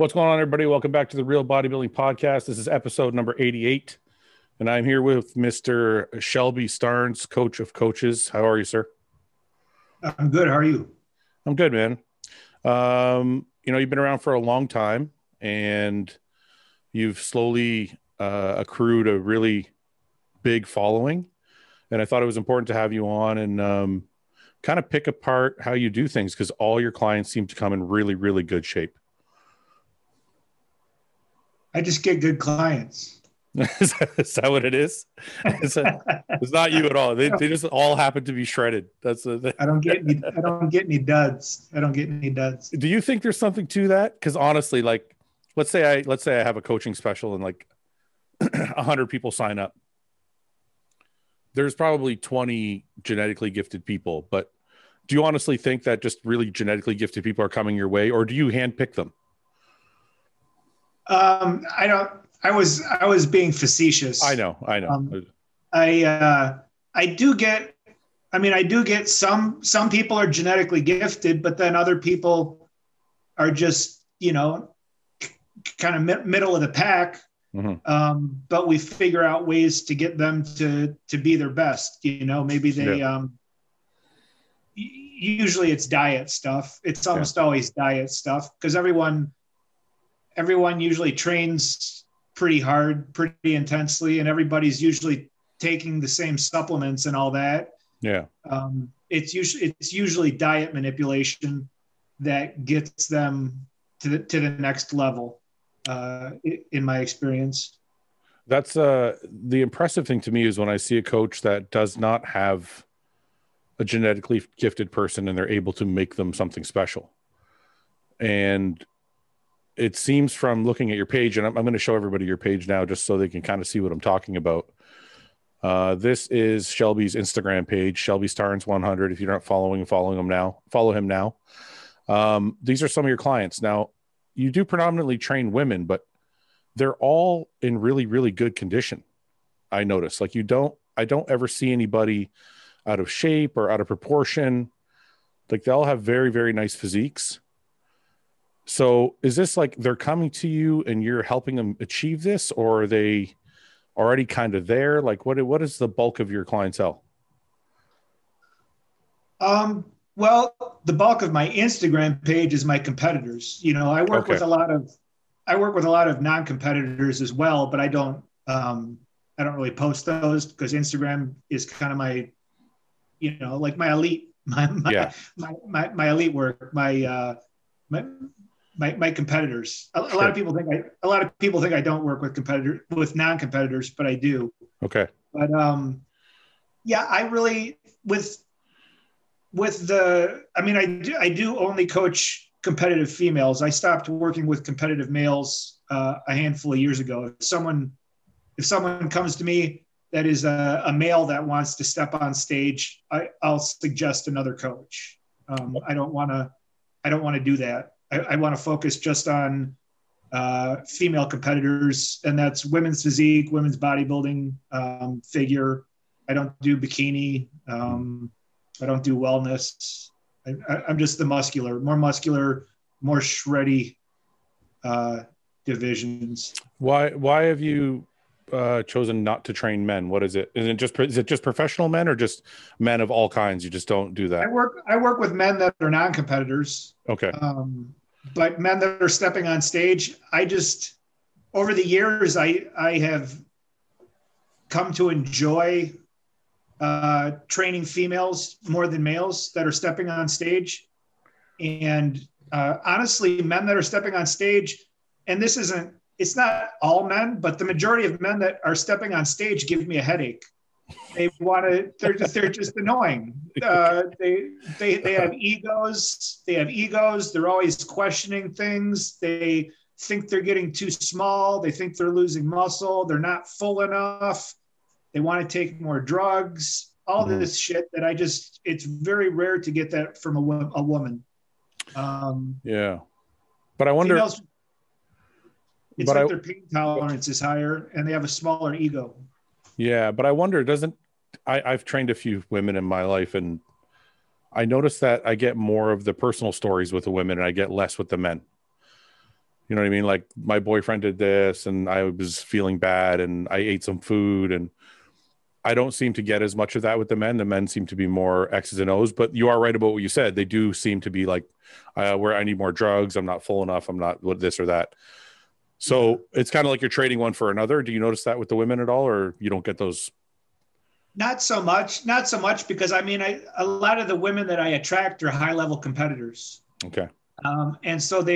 What's going on, everybody? Welcome back to the Real Bodybuilding Podcast. This is episode number 88, and I'm here with Mr. Shelby Starnes, coach of coaches. How are you, sir? I'm good. How are you? I'm good, man. You know, you've been around for a long time, and you've slowly accrued a really big following, and I thought it was important to have you on and kind of pick apart how you do things, because all your clients seem to come in really, really good shape. I just get good clients. Is that what it is? It's not you at all. They just all happen to be shredded. That's the I don't get any duds. Do you think there's something to that? Because honestly, like, let's say I have a coaching special and like 100 people sign up. There's probably 20 genetically gifted people, but do you honestly think that just really genetically gifted people are coming your way, or do you handpick them? I was being facetious. I know. I do get some people are genetically gifted, but then other people are just, you know, kind of middle of the pack. Mm-hmm. But we figure out ways to get them to be their best. You know, maybe they, usually it's diet stuff. It's almost always diet stuff, because everyone usually trains pretty hard, pretty intensely, and everybody's usually taking the same supplements and all that. Yeah. It's usually diet manipulation that gets them to the next level, in my experience. That's the impressive thing to me is when I see a coach that does not have a genetically gifted person and they're able to make them something special. And it seems from looking at your page, and I'm going to show everybody your page now just so they can kind of see what I'm talking about. This is Shelby's Instagram page, Shelby Starnes 100. If you're not following him now, follow him now. These are some of your clients. Now, you do predominantly train women, but they're all in really, really good condition. I notice, like, I don't ever see anybody out of shape or out of proportion. Like, they all have very, very nice physiques. So is this like they're coming to you and you're helping them achieve this, or are they already kind of there? Like, what is the bulk of your clientele? Well, the bulk of my Instagram page is my competitors. You know, I work with a lot of non-competitors as well, but I don't really post those, because Instagram is kind of my, you know, like my elite work, my competitors. A lot of people think I don't work with non-competitors, but I do. Okay. But I do only coach competitive females. I stopped working with competitive males a handful of years ago. If someone comes to me that is a male that wants to step on stage, I'll suggest another coach. I don't want to do that. I want to focus just on female competitors, and that's women's physique, women's bodybuilding, figure. I don't do bikini. I don't do wellness. I'm just the more muscular, more shreddy divisions. Why have you chosen not to train men? What is it? Is it just professional men, or just men of all kinds? You just don't do that. I work with men that are non-competitors. Okay. But men that are stepping on stage, over the years, I have come to enjoy training females more than males that are stepping on stage. And honestly, men that are stepping on stage, and it's not all men, but the majority of men that are stepping on stage give me a headache. They're just annoying. They have egos. They're always questioning things. They think they're getting too small. They think they're losing muscle. They're not full enough. They want to take more drugs, all this shit that it's very rare to get that from a woman. Yeah. But I wonder, their pain tolerance is higher and they have a smaller ego. Yeah. But I wonder, I've trained a few women in my life, and I noticed that I get more of the personal stories with the women and I get less with the men. You know what I mean? Like, my boyfriend did this and I was feeling bad and I ate some food. And I don't seem to get as much of that with the men. The men seem to be more X's and O's, but you are right about what you said. They do seem to be like, where I need more drugs. I'm not full enough. I'm not this or that. So it's kind of like you're trading one for another. Do you notice that with the women at all, or you don't get those? Not so much, because I mean, a lot of the women that I attract are high level competitors. Okay. And so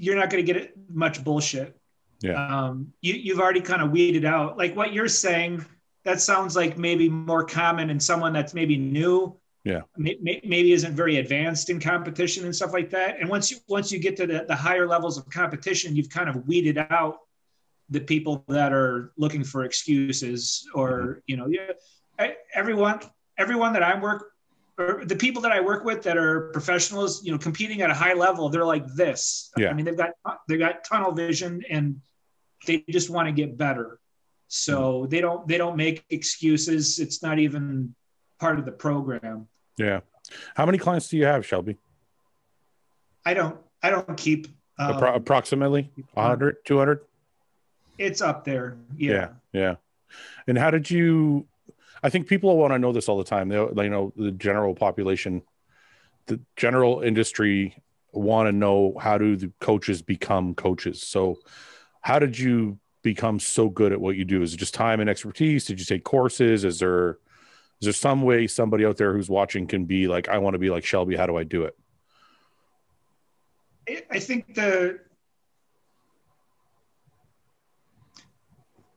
you're not going to get much bullshit. Yeah. You've already kind of weeded out, like what you're saying. That sounds like maybe more common in someone that's maybe new, yeah, maybe isn't very advanced in competition and stuff like that. And once you get to the higher levels of competition, you've kind of weeded out the people that are looking for excuses, or everyone that I work, or the people that I work with that are professionals, you know, competing at a high level, they're like this. Yeah. I mean, they've got tunnel vision and they just want to get better. So they don't make excuses. It's not even part of the program. Yeah. How many clients do you have, Shelby? I don't keep approximately 100, 200. It's up there. Yeah. Yeah. And how did you, I think people want to know this all the time. They know the general population, the general industry want to know, how do the coaches become coaches? So how did you become so good at what you do? Is it just time and expertise? Did you take courses? Is there some way somebody out there who's watching can be like, I want to be like Shelby, how do I do it? I think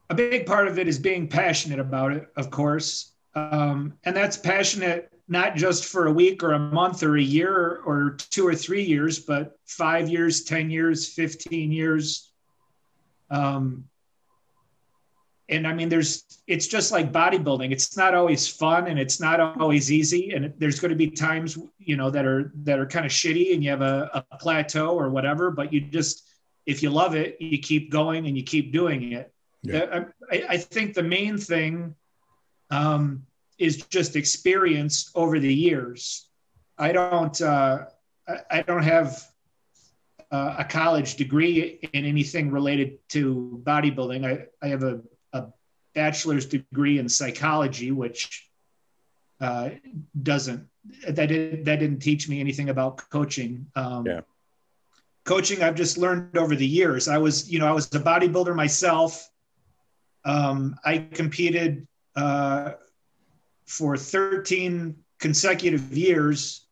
a big part of it is being passionate about it, of course. And that's passionate not just for a week or a month or a year or 2 or 3 years, but 5 years, 10 years, 15 years. And I mean, it's just like bodybuilding. It's not always fun and it's not always easy. And there's going to be times, you know, that are kind of shitty and you have a plateau or whatever, but you just, if you love it, you keep going and you keep doing it. Yeah. I think the main thing, is just experience over the years. I don't have a college degree in anything related to bodybuilding. I have a bachelor's degree in psychology, which didn't teach me anything about coaching. Coaching I've just learned over the years. I was a bodybuilder myself. I competed for 13 consecutive years.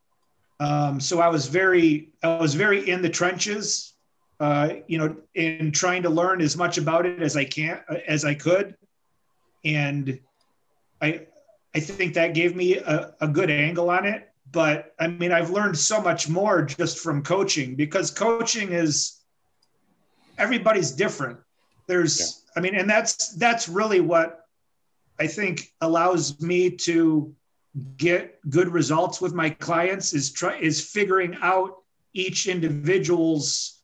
So I was very in the trenches, in trying to learn as much about it as I could. And I think that gave me a good angle on it. But I mean, I've learned so much more just from coaching, because coaching is, everybody's different. And that's really what I think allows me to get good results with my clients is figuring out each individual's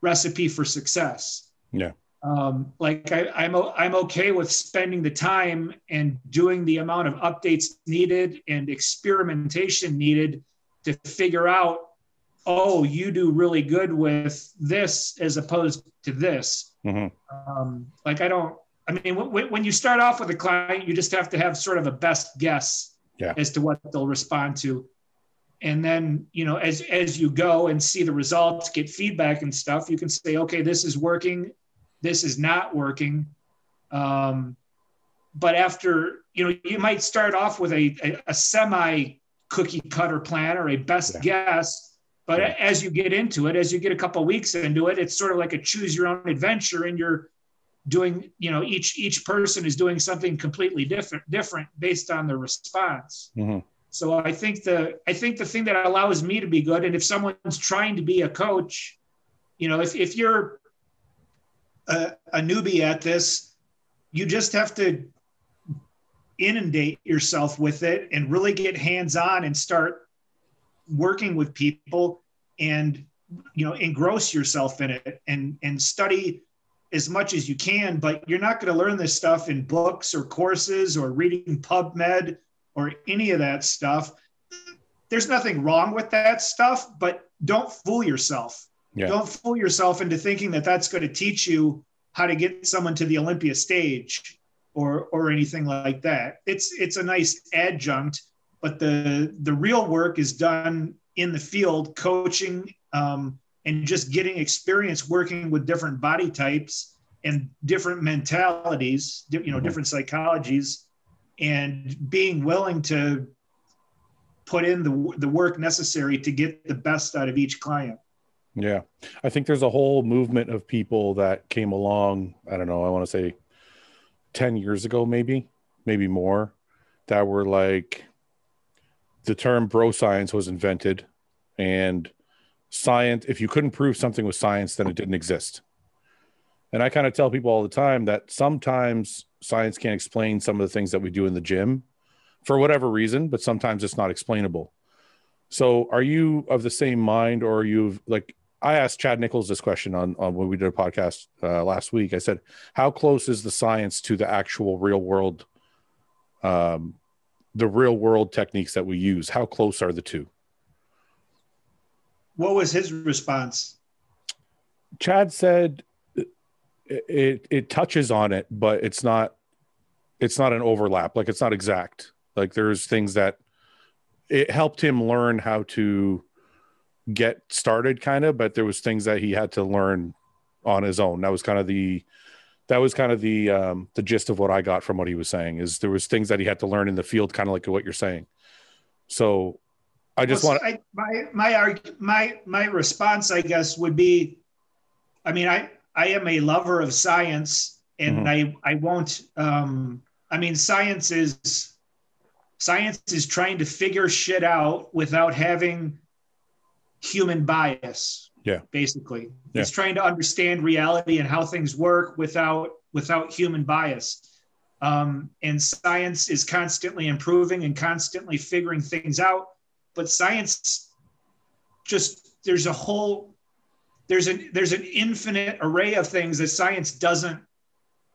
recipe for success. Yeah. I'm okay with spending the time and doing the amount of updates needed and experimentation needed to figure out, oh, you do really good with this as opposed to this. Mm-hmm. When you start off with a client, you just have to have sort of a best guess. Yeah. As to what they'll respond to. And then, you know, as you go and see the results, get feedback and stuff, you can say, okay, this is working, this is not working. But after, you know, you might start off with a semi cookie cutter plan or a best guess, but as you get into it, as you get a couple of weeks into it, it's sort of like a choose your own adventure, and you're doing, you know, each person is doing something completely different based on their response. Mm-hmm. So I think the thing that allows me to be good, and if someone's trying to be a coach, you know, if you're a newbie at this, you just have to inundate yourself with it and really get hands-on and start working with people and, you know, engross yourself in it and study as much as you can. But you're not going to learn this stuff in books or courses or reading PubMed or any of that stuff. There's nothing wrong with that stuff, but don't fool yourself. Yeah. Don't fool yourself into thinking that that's going to teach you how to get someone to the Olympia stage or anything like that. It's a nice adjunct, but the real work is done in the field, coaching, and just getting experience working with different body types and different mentalities, different psychologies, and being willing to put in the work necessary to get the best out of each client. Yeah. I think there's a whole movement of people that came along, I don't know, I want to say 10 years ago, maybe more, that were like, the term bro science was invented, and science, if you couldn't prove something with science, then it didn't exist. And I kind of tell people all the time that sometimes science can't explain some of the things that we do in the gym for whatever reason, but sometimes it's not explainable. So are you of the same mind, or are you like, I asked Chad Nichols this question on when we did a podcast last week. I said, how close is the science to the actual real world techniques that we use? How close are the two? What was his response? Chad said it touches on it, but it's not an overlap. Like, it's not exact. Like, there's things that it helped him learn how to get started, kind of, but there was things that he had to learn on his own. That was kind of the gist of what I got from what he was saying, is there was things that he had to learn in the field, kind of like what you're saying. So I just my response, I guess, would be, I mean, I am a lover of science, and I won't, I mean, science is trying to figure shit out without having human bias. Yeah. Basically. Yeah. It's trying to understand reality and how things work without human bias. And science is constantly improving and constantly figuring things out, but science just, there's an infinite array of things that science doesn't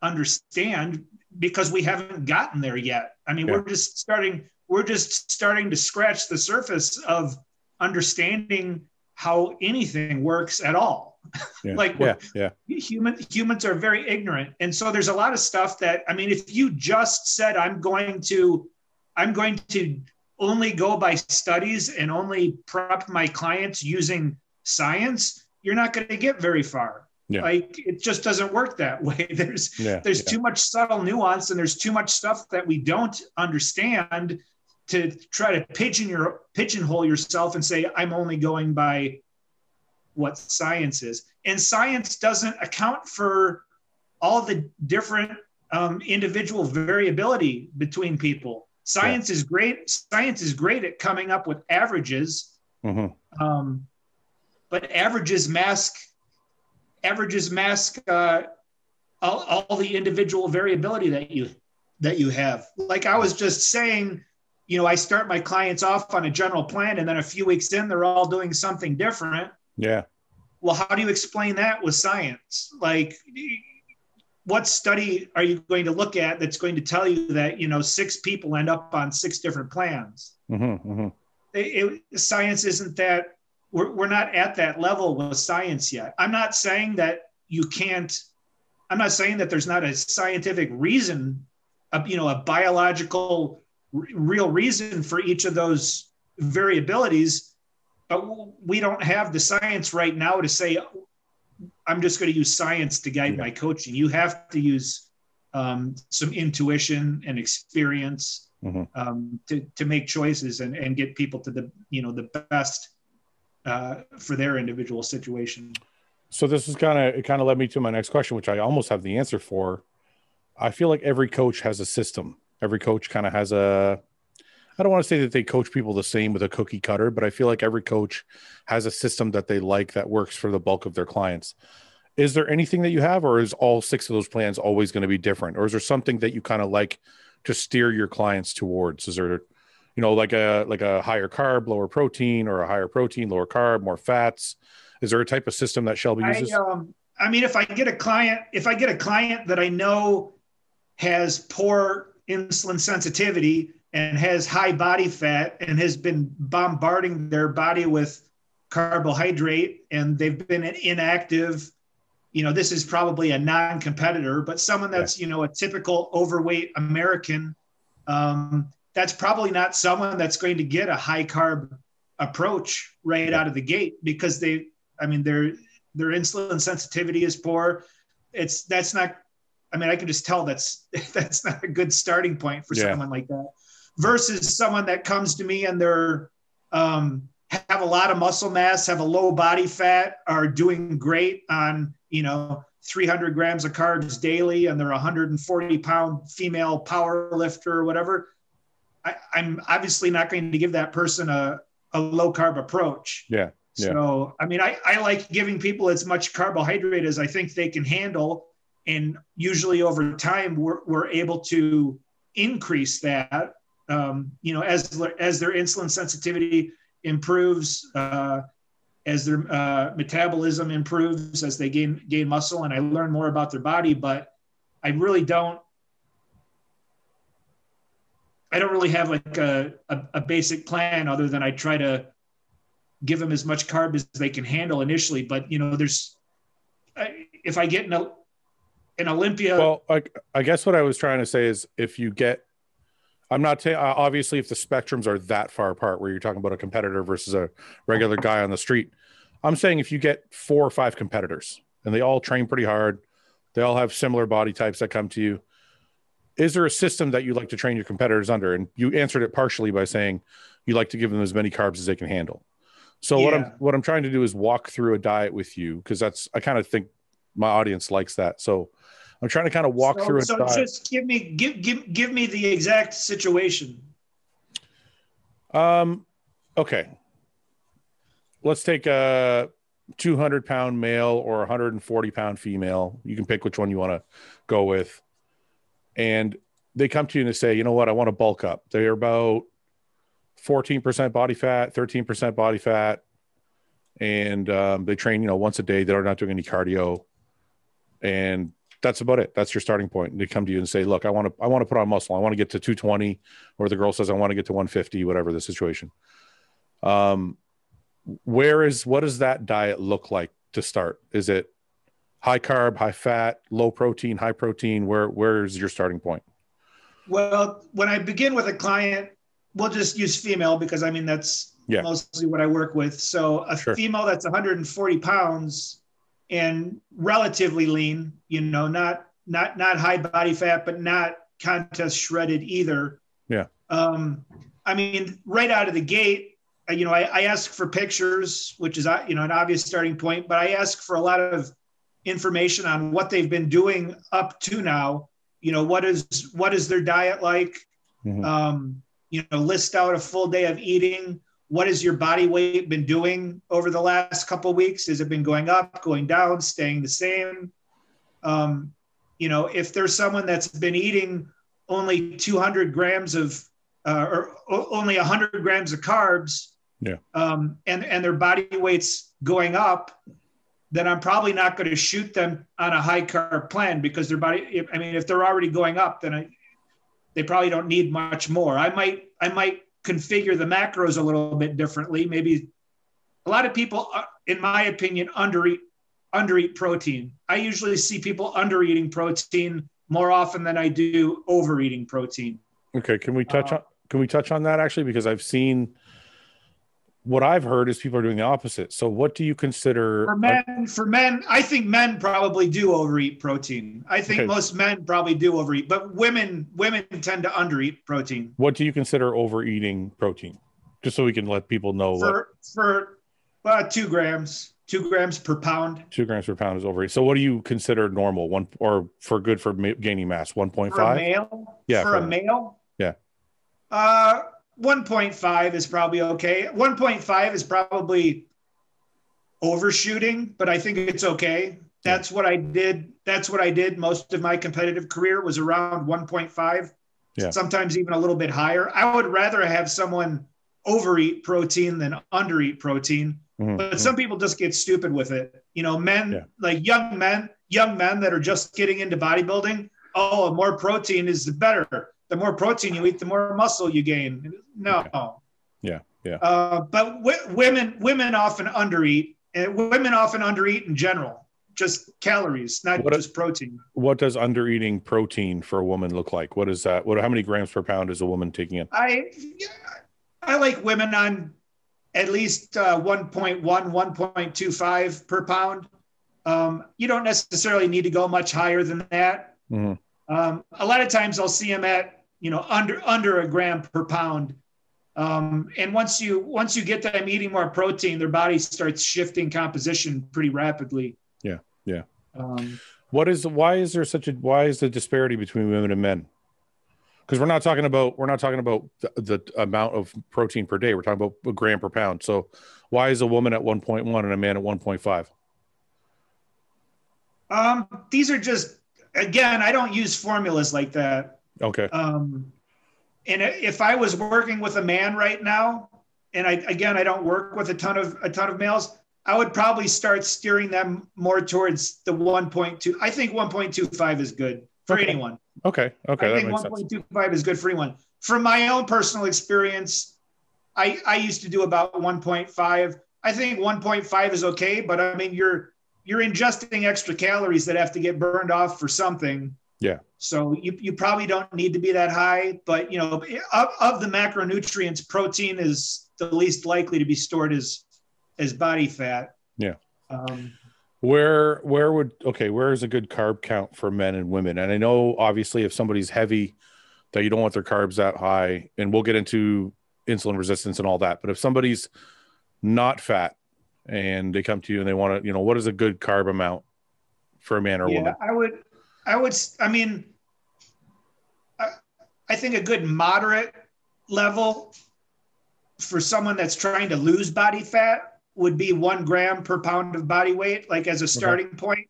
understand because we haven't gotten there yet. I mean, yeah. we're just starting to scratch the surface of understanding how anything works at all. Yeah. Humans are very ignorant. And so there's a lot of stuff that, I mean, if you just said, I'm going to only go by studies and only prep my clients using science, you're not going to get very far. Yeah. Like, it just doesn't work that way. There's too much subtle nuance, and there's too much stuff that we don't understand to try to pigeonhole yourself and say, I'm only going by what science is. And science doesn't account for all the different individual variability between people. Science is great. Science is great at coming up with averages, but averages mask all the individual variability that you have. Like I was just saying, you know, I start my clients off on a general plan, and then a few weeks in, they're all doing something different. Yeah. Well, how do you explain that with science? Like, what study are you going to look at that's going to tell you that, you know, 6 people end up on 6 different plans? Science isn't that, we're not at that level with science yet. I'm not saying that you can't, I'm not saying that there's not a scientific reason, a biological real reason for each of those variabilities, but we don't have the science right now to say, I'm just going to use science to guide my coaching. You have to use some intuition and experience to make choices and get people to the best for their individual situation. So this is kind of led me to my next question, which I almost have the answer for. I feel like every coach has a system. Every coach kind of has a, I don't want to say that they coach people the same with a cookie cutter, but I feel like every coach has a system that they like that works for the bulk of their clients. Is there anything that you have, or is all 6 of those plans always going to be different? Or is there something that you kind of like to steer your clients towards? Is there, like a higher carb, lower protein, or a higher protein, lower carb, more fats? Is there a type of system that Shelby uses? I mean, if I get a client that I know has poor insulin sensitivity and has high body fat and has been bombarding their body with carbohydrate and they've been an inactive, you know, this is probably a non-competitor, but someone that's, you know, a typical overweight American, that's probably not someone that's going to get a high carb approach right out of the gate, because they, I mean, their insulin sensitivity is poor. That's not, I mean, I can just tell that's not a good starting point for someone like that, versus someone that comes to me and they're, have a lot of muscle mass, have a low body fat, are doing great on, you know, 300 grams of carbs daily, and they're 140-pound female power lifter or whatever. I'm obviously not going to give that person a low carb approach. Yeah. So, I mean, I like giving people as much carbohydrate as I think they can handle. And usually over time, we're able to increase that, you know, as their insulin sensitivity improves, as their metabolism improves, as they gain muscle, and I learn more about their body. But I really don't. I don't really have like a basic plan, other than I try to give them as much carb as they can handle initially. But you know, if I get an Olympia. Well, I guess what I was trying to say is if you get, I'm not saying obviously if the spectrums are that far apart where you're talking about a competitor versus a regular guy on the street, I'm saying if you get 4 or 5 competitors and they all train pretty hard, they all have similar body types that come to you, is there a system that you like to train your competitors under? And you answered it partially by saying you like to give them as many carbs as they can handle. So what I'm trying to do is walk through a diet with you, because that's, I kind of think my audience likes that. So I'm trying to kind of walk through a diet. So just give me the exact situation. Okay. Let's take a 200-pound male or 140-pound female. You can pick which one you want to go with. And they come to you and they say, you know what, I want to bulk up. They're about 14% body fat, 13% body fat. And they train, you know, once a day. They're not doing any cardio. And that's about it. That's your starting point. And they come to you and say, look, I want to put on muscle. I want to get to 220. Or the girl says, I want to get to 150, whatever the situation. What does that diet look like to start? Is it high carb, high fat, low protein, high protein? Where's your starting point? Well, when I begin with a client, we'll just use female, because I mean, that's mostly what I work with. So a female that's 140 pounds and relatively lean, you know, not high body fat, but not contest shredded either. Yeah. I mean, right out of the gate, you know, I ask for pictures, which is, you know, an obvious starting point, but I ask for a lot of information on what they've been doing up to now. You know, what is their diet like? Mm-hmm. You know, list out a full day of eating. What has your body weight been doing over the last couple of weeks? Has it been going up, going down, staying the same? You know, if there's someone that's been eating only 200 grams of or only 100 grams of carbs, and their body weight's going up, then I'm probably not going to shoot them on a high carb plan, because their body, I mean, if they're already going up, then they probably don't need much more. I might configure the macros a little bit differently. Maybe a lot of people, in my opinion, undereat protein. I usually see people undereating protein more often than I do overeating protein. Okay. Can we touch on that actually? Because I've seen, what I've heard is people are doing the opposite. So what do you consider for men? I think men probably do overeat protein. I think most men probably do overeat, but women tend to undereat protein. What do you consider overeating protein? Just so we can let people know. For 2 grams per pound. 2 grams per pound is overeat. So what do you consider normal? One, or for good for gaining mass, 1.5? For a male? Yeah. For a male? Yeah. 1.5 is probably okay. 1.5 is probably overshooting, but I think it's okay. That's what I did. Most of my competitive career was around 1.5, sometimes even a little bit higher. I would rather have someone overeat protein than undereat protein, but some people just get stupid with it. You know, men, like young men that are just getting into bodybuilding, oh, more protein is the better. The more protein you eat, the more muscle you gain. No. Yeah. Yeah. But women often undereat. Women often undereat in general, just calories, not just protein. What does undereating protein for a woman look like? What is that? How many grams per pound is a woman taking in? I like women on at least 1.1, 1.25 per pound. You don't necessarily need to go much higher than that. Mm-hmm. A lot of times I'll see them at, under a gram per pound. And once you get them eating more protein, their body starts shifting composition pretty rapidly. Yeah. Yeah. Why is the disparity between women and men? Because we're not talking about the amount of protein per day. We're talking about a gram per pound. So why is a woman at 1.1 and a man at 1.5? These are just, again, I don't use formulas like that. Okay. And if I was working with a man right now, and I don't work with a ton of males, I would probably start steering them more towards the 1.2. I think 1.25 is good for anyone. Okay. Okay. I think 1.25 is good for anyone. From my own personal experience, I used to do about 1.5. I think 1.5 is okay, but I mean, you're ingesting extra calories that have to get burned off for something. Yeah. So you probably don't need to be that high, but of the macronutrients, protein is the least likely to be stored as body fat. Yeah. Where is a good carb count for men and women? And I know obviously if somebody's heavy that you don't want their carbs that high, and we'll get into insulin resistance and all that. But if somebody's not fat and they come to you and they want to, what is a good carb amount for a man or woman? I think a good moderate level for someone that's trying to lose body fat would be 1 gram per pound of body weight, like as a starting point.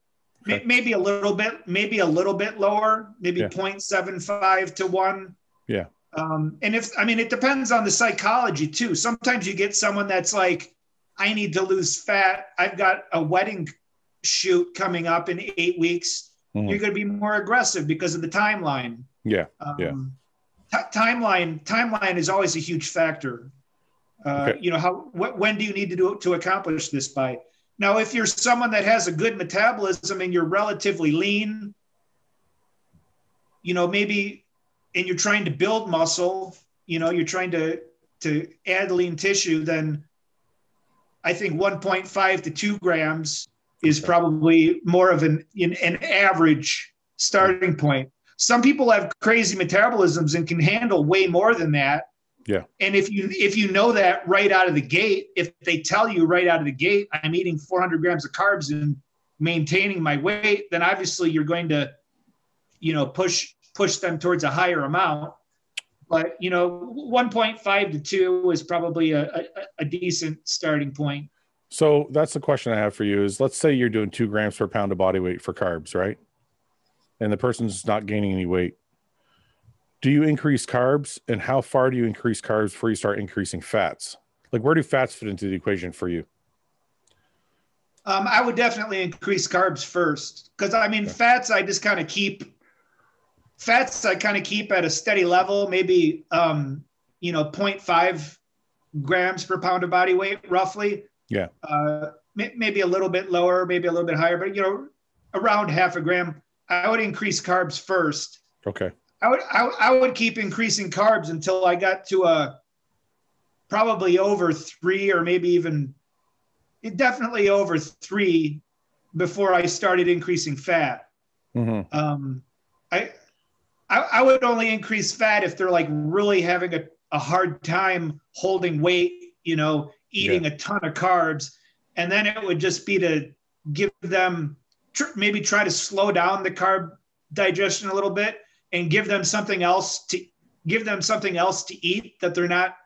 Okay. Maybe a little bit lower, maybe 0.75 to 1. Yeah. It depends on the psychology too. Sometimes you get someone that's like, I need to lose fat. I've got a wedding shoot coming up in 8 weeks. Mm-hmm. You're going to be more aggressive because of the timeline. Yeah. Timeline is always a huge factor. When do you need to do to accomplish this by? Now, if you're someone that has a good metabolism and you're relatively lean, and you're trying to build muscle, you're trying to add lean tissue, then I think 1.5 to 2 grams is probably more of an average starting point. Some people have crazy metabolisms and can handle way more than that. Yeah. And if you know that right out of the gate, if they tell you right out of the gate, I'm eating 400 grams of carbs and maintaining my weight, then obviously you're going to, push them towards a higher amount. But 1.5 to 2 is probably a decent starting point. So that's the question I have for you is, let's say you're doing 2 grams per pound of body weight for carbs, right? And the person's not gaining any weight. Do you increase carbs, and how far do you increase carbs before you start increasing fats? Like, where do fats fit into the equation for you? I would definitely increase carbs first, because fats, I just kind of keep at a steady level, maybe, 0.5 grams per pound of body weight, roughly. Yeah. Maybe a little bit lower, maybe a little bit higher, but around half a gram. I would increase carbs first. Okay. I would keep increasing carbs until I got to probably over 3, or maybe even definitely over 3 before I started increasing fat. Mm-hmm. I would only increase fat if they're like really having a hard time holding weight, eating a ton of carbs. And then it would just be to give them, maybe try to slow down the carb digestion a little bit and give them something else to eat that they're not.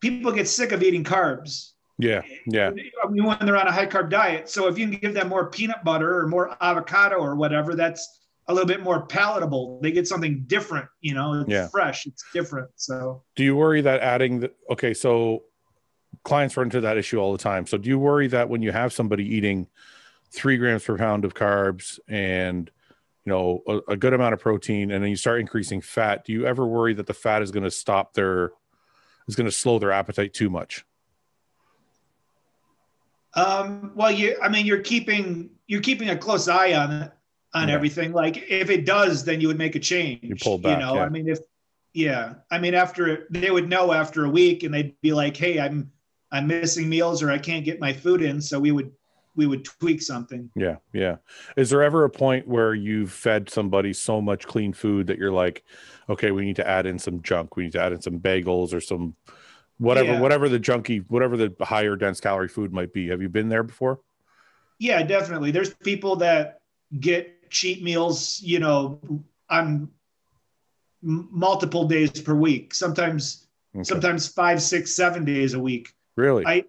People get sick of eating carbs. Yeah. Yeah. When they're on a high carb diet. So if you can give them more peanut butter or more avocado or whatever, that's a little bit more palatable. They get something different, it's fresh, it's different. So do you worry that so clients run into that issue all the time. So do you worry that when you have somebody eating 3 grams per pound of carbs and, a good amount of protein, and then you start increasing fat, do you ever worry that the fat is going to stop their is going to slow their appetite too much? Well, you're keeping a close eye on everything. Like if it does, then you would make a change. You pull back. You know, yeah. I mean, after they would know after a week, and they'd be like, "Hey, I'm missing meals, or I can't get my food in." So we would tweak something. Yeah. Yeah. Is there ever a point where you've fed somebody so much clean food that you're like, okay, we need to add in some junk. We need to add in some bagels or some whatever the higher dense calorie food might be. Have you been there before? Yeah, definitely. There's people that get cheat meals, you know, on multiple days per week, sometimes 5, 6, 7 days a week. Really? I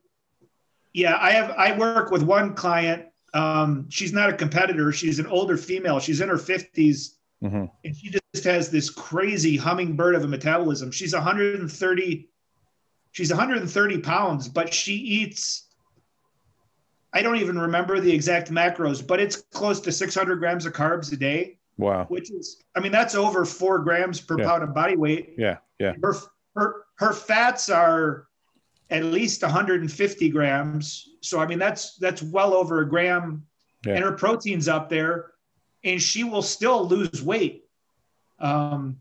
work with one client. She's not a competitor. She's an older female. She's in her 50s. Mm-hmm. And she just has this crazy hummingbird of a metabolism. She's 130 pounds, but she eats, I don't even remember the exact macros, but it's close to 600 grams of carbs a day. Wow. Which is, I mean, that's over 4 grams per pound of body weight. Yeah. Yeah. Her fats are at least 150 grams. So, I mean, that's well over a gram, and her protein's up there, and she will still lose weight. And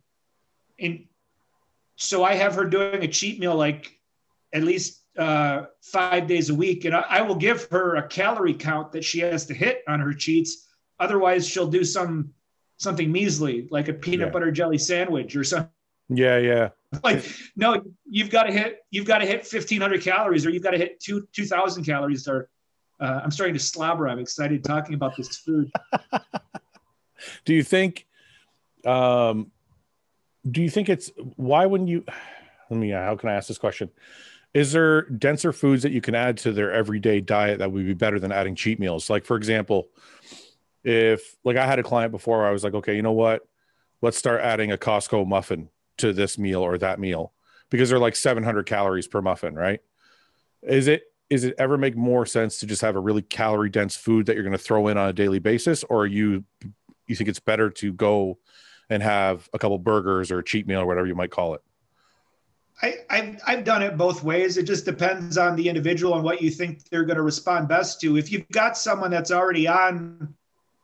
so I have her doing a cheat meal, like at least 5 days a week. And I will give her a calorie count that she has to hit on her cheats. Otherwise she'll do something measly, like a peanut butter jelly sandwich or something. Yeah. Yeah. Like, no, you've got to hit 1,500 calories, or you've got to hit 2,000 calories. Or I'm starting to slobber. I'm excited talking about this food. Do you think? Do you think it's why wouldn't you? Let me. How can I ask this question? Is there denser foods that you can add to their everyday diet that would be better than adding cheat meals? Like, for example, if I had a client before, where I was like, okay, you know what? Let's start adding a Costco muffin to this meal or that meal, because they're like 700 calories per muffin, right? Is it ever make more sense to just have a really calorie dense food that you're going to throw in on a daily basis? Or you think it's better to go and have a couple burgers or a cheat meal or whatever you might call it? I've done it both ways. It just depends on the individual and what you think they're going to respond best to. If you've got someone that's already on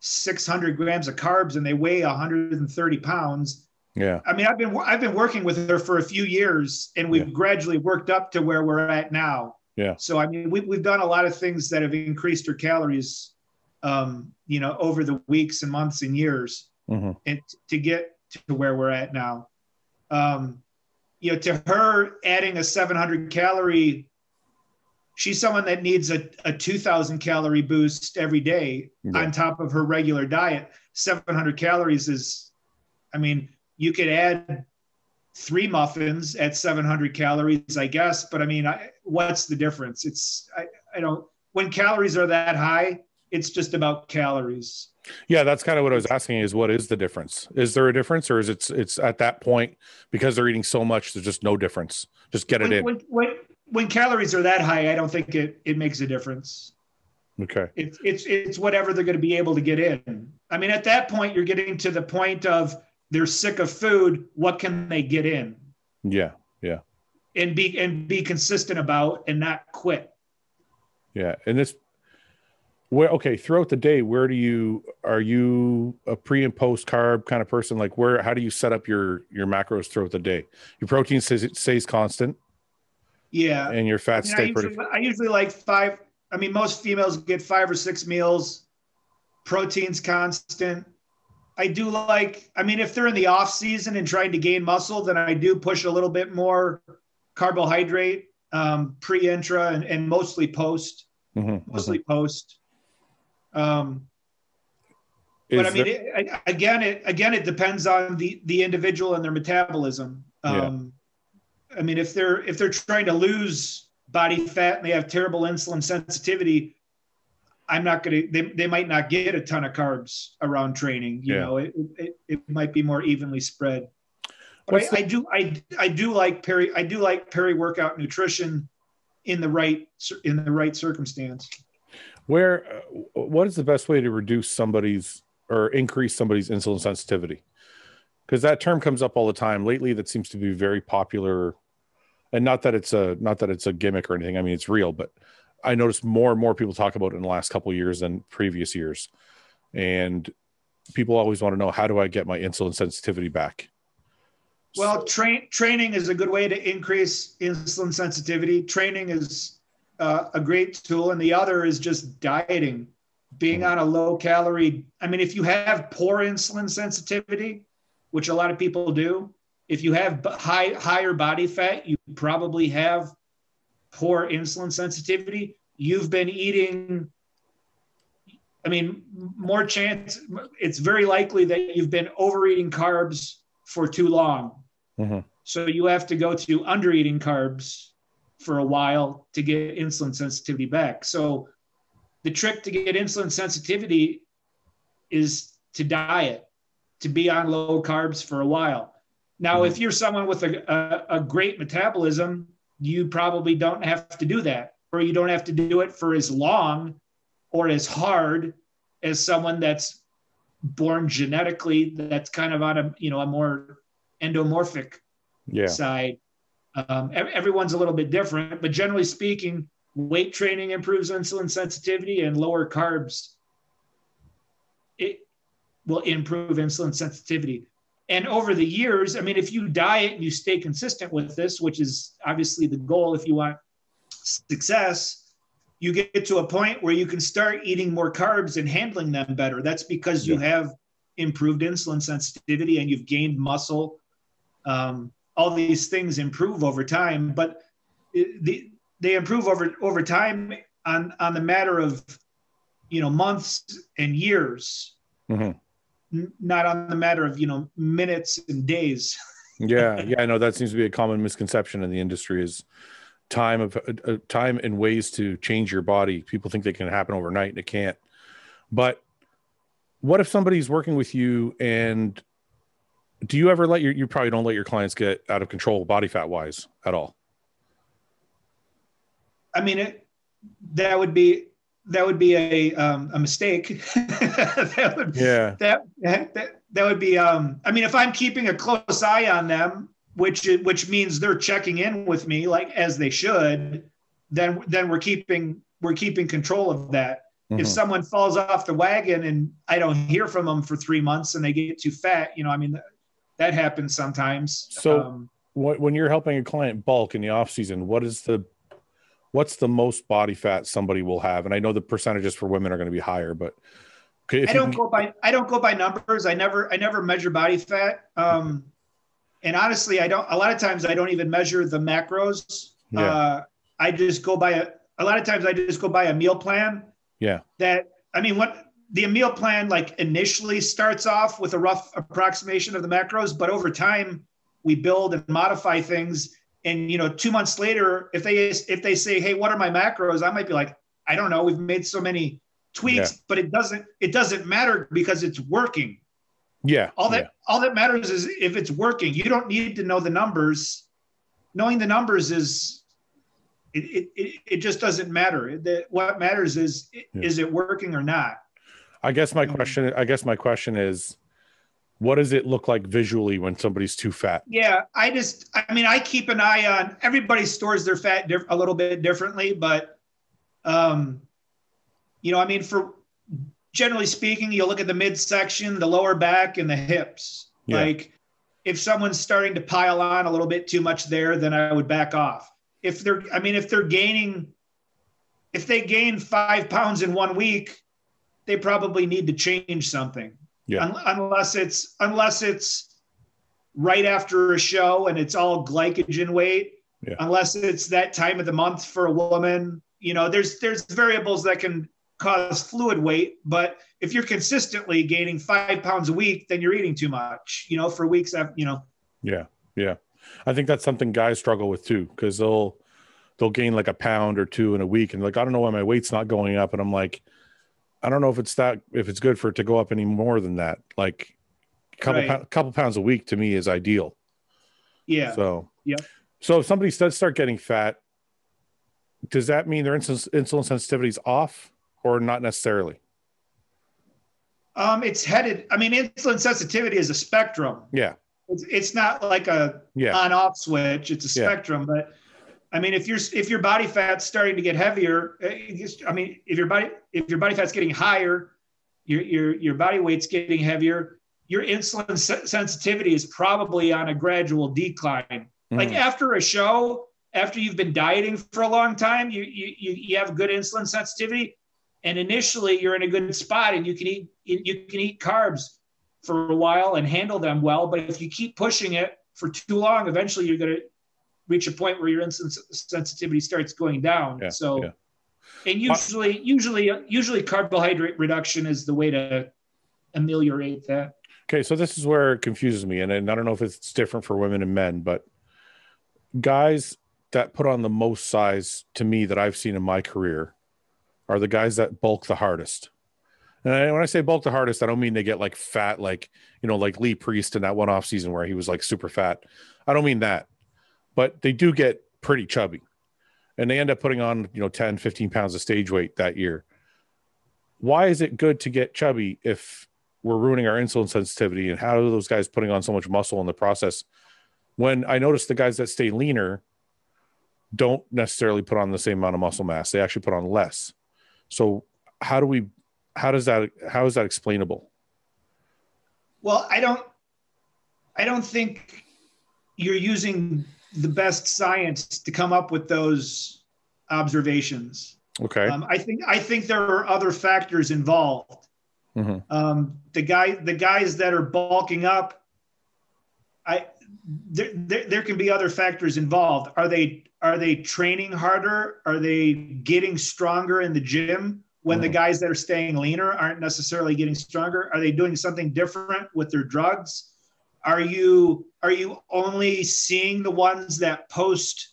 600 grams of carbs and they weigh 130 pounds, yeah, I mean, I've been working with her for a few years, and we've gradually worked up to where we're at now. Yeah. So I mean, we've done a lot of things that have increased her calories, you know, over the weeks and months and years, and to get to where we're at now. You know, to her, adding a 700 calorie, she's someone that needs a 2,000 calorie boost every day on top of her regular diet. 700 calories is, I mean, you could add 3 muffins at 700 calories, I guess. But I mean, what's the difference? It's, I don't, when calories are that high, it's just about calories. Yeah. That's kind of what I was asking is, what is the difference? Is there a difference, or is it's at that point because they're eating so much, there's just no difference. Just get it in. When calories are that high, I don't think it makes a difference. Okay. It's whatever they're going to be able to get in. I mean, at that point, you're getting to the point of, they're sick of food. What can they get in? Yeah. Yeah. And be consistent about, and not quit. Yeah. And this, throughout the day, are you a pre and post carb kind of person? Like how do you set up your macros throughout the day? Your protein stays constant. Yeah. And your fats stay pretty. I usually like 5. I mean, most females get 5 or 6 meals. Protein's constant. I do like, I mean, if they're in the off season and trying to gain muscle, then I do push a little bit more carbohydrate, pre-intra and mostly post, post. But I mean, it depends on the individual and their metabolism. I mean, if they're trying to lose body fat and they have terrible insulin sensitivity, they might not get a ton of carbs around training. You know, it might be more evenly spread. But I do like peri-workout nutrition in the right circumstance. What is the best way to reduce somebody's or increase somebody's insulin sensitivity? Because that term comes up all the time lately. That seems to be very popular. and not that it's a gimmick or anything. I mean, it's real, but I noticed more and more people talk about it in the last couple of years than previous years. And people always want to know, how do I get my insulin sensitivity back? Well, training is a good way to increase insulin sensitivity. Training is a great tool. And the other is just dieting, being on a low calorie. I mean, if you have poor insulin sensitivity, which a lot of people do, if you have higher body fat, you probably have poor insulin sensitivity. You've been eating, I mean, more chance, it's very likely that you've been overeating carbs for too long. Mm-hmm. So you have to go to undereating carbs for a while to get insulin sensitivity back. So the trick to get insulin sensitivity is to diet, to be on low carbs for a while. Now, mm-hmm. if you're someone with a great metabolism, you probably don't have to do that, or you don't have to do it for as long or as hard as someone that's born genetically, that's kind of on a more endomorphic side. Everyone's a little bit different, but generally speaking, weight training improves insulin sensitivity, and lower carbs, it will improve insulin sensitivity. And over the years, I mean, if you diet and you stay consistent with this, which is obviously the goal if you want success, you get to a point where you can start eating more carbs and handling them better. That's because you have improved insulin sensitivity and you've gained muscle. All these things improve over time, but they improve over time on the matter of, months and years. Mm-hmm. Not on the matter of, minutes and days. Yeah. I know that seems to be a common misconception in the industry, is time and ways to change your body. People think they can happen overnight, and it can't. But what if somebody's working with you, and do you ever you probably don't let your clients get out of control body fat wise at all? I mean, that would be a mistake. I mean, if I'm keeping a close eye on them, which means they're checking in with me, like as they should, then we're keeping control of that. Mm-hmm. If someone falls off the wagon and I don't hear from them for 3 months and they get too fat, I mean, that happens sometimes. So when you're helping a client bulk in the off season, what's the most body fat somebody will have? And I know the percentages for women are going to be higher, but I don't go by numbers. I never measure body fat. And honestly, a lot of times I don't even measure the macros. Yeah. I just go by a lot of times I just go by a meal plan. Yeah. The meal plan like initially starts off with a rough approximation of the macros, but over time we build and modify things. And 2 months later, if they say, "Hey, what are my macros?" I might be like, "I don't know. We've made so many tweaks, but it doesn't matter because it's working." Yeah. All that matters is if it's working. You don't need to know the numbers. Knowing the numbers is it just doesn't matter. What matters is it working or not? I guess my question is, what does it look like visually when somebody's too fat? Yeah, I keep an eye on, everybody stores their fat a little bit differently, but for generally speaking, you look at the midsection, the lower back, and the hips. Yeah. Like if someone's starting to pile on a little bit too much there, then I would back off. If they gain 5 pounds in 1 week, they probably need to change something. Yeah. Unless it's right after a show and it's all glycogen weight, unless it's that time of the month for a woman, there's variables that can cause fluid weight. But if you're consistently gaining 5 pounds a week, then you're eating too much, for weeks after, Yeah. I think that's something guys struggle with too, because they'll gain like a pound or two in a week. And like, I don't know why my weight's not going up. And I'm like, I don't know if it's good for it to go up any more than that. Like a couple pounds a week to me is ideal. Yeah. So if somebody does start getting fat, does that mean their insulin sensitivity is off, or not necessarily? It's headed. I mean, insulin sensitivity is a spectrum. Yeah. It's not like a on-off switch. It's a spectrum, but I mean, if your body fat's starting to get heavier, if your body fat's getting higher, your body weight's getting heavier, your insulin sensitivity is probably on a gradual decline. Mm-hmm. Like after a show, after you've been dieting for a long time, you have good insulin sensitivity, and initially you're in a good spot and you can eat carbs for a while and handle them well. But if you keep pushing it for too long, eventually you're going to reach a point where your insulin sensitivity starts going down. Yeah, so, yeah. And usually carbohydrate reduction is the way to ameliorate that. Okay. So this is where it confuses me. And I don't know if it's different for women and men, but guys that put on the most size to me that I've seen in my career are the guys that bulk the hardest. And when I say bulk the hardest, I don't mean they get like fat, like, you know, like Lee Priest in that one off season where he was like super fat. I don't mean that, but they do get pretty chubby and they end up putting on, you know, 10, 15 pounds of stage weight that year. Why is it good to get chubby if we're ruining our insulin sensitivity? And how are those guys putting on so much muscle in the process? When I notice the guys that stay leaner don't necessarily put on the same amount of muscle mass. They actually put on less. So how is that explainable? Well, I don't think you're using the best science to come up with those observations. Okay. I think there are other factors involved. Mm-hmm. The guys that are bulking up, there can be other factors involved. Are they training harder? Are they getting stronger in the gym when mm-hmm. the guys that are staying leaner aren't necessarily getting stronger? Are they doing something different with their drugs? Are you only seeing the ones that post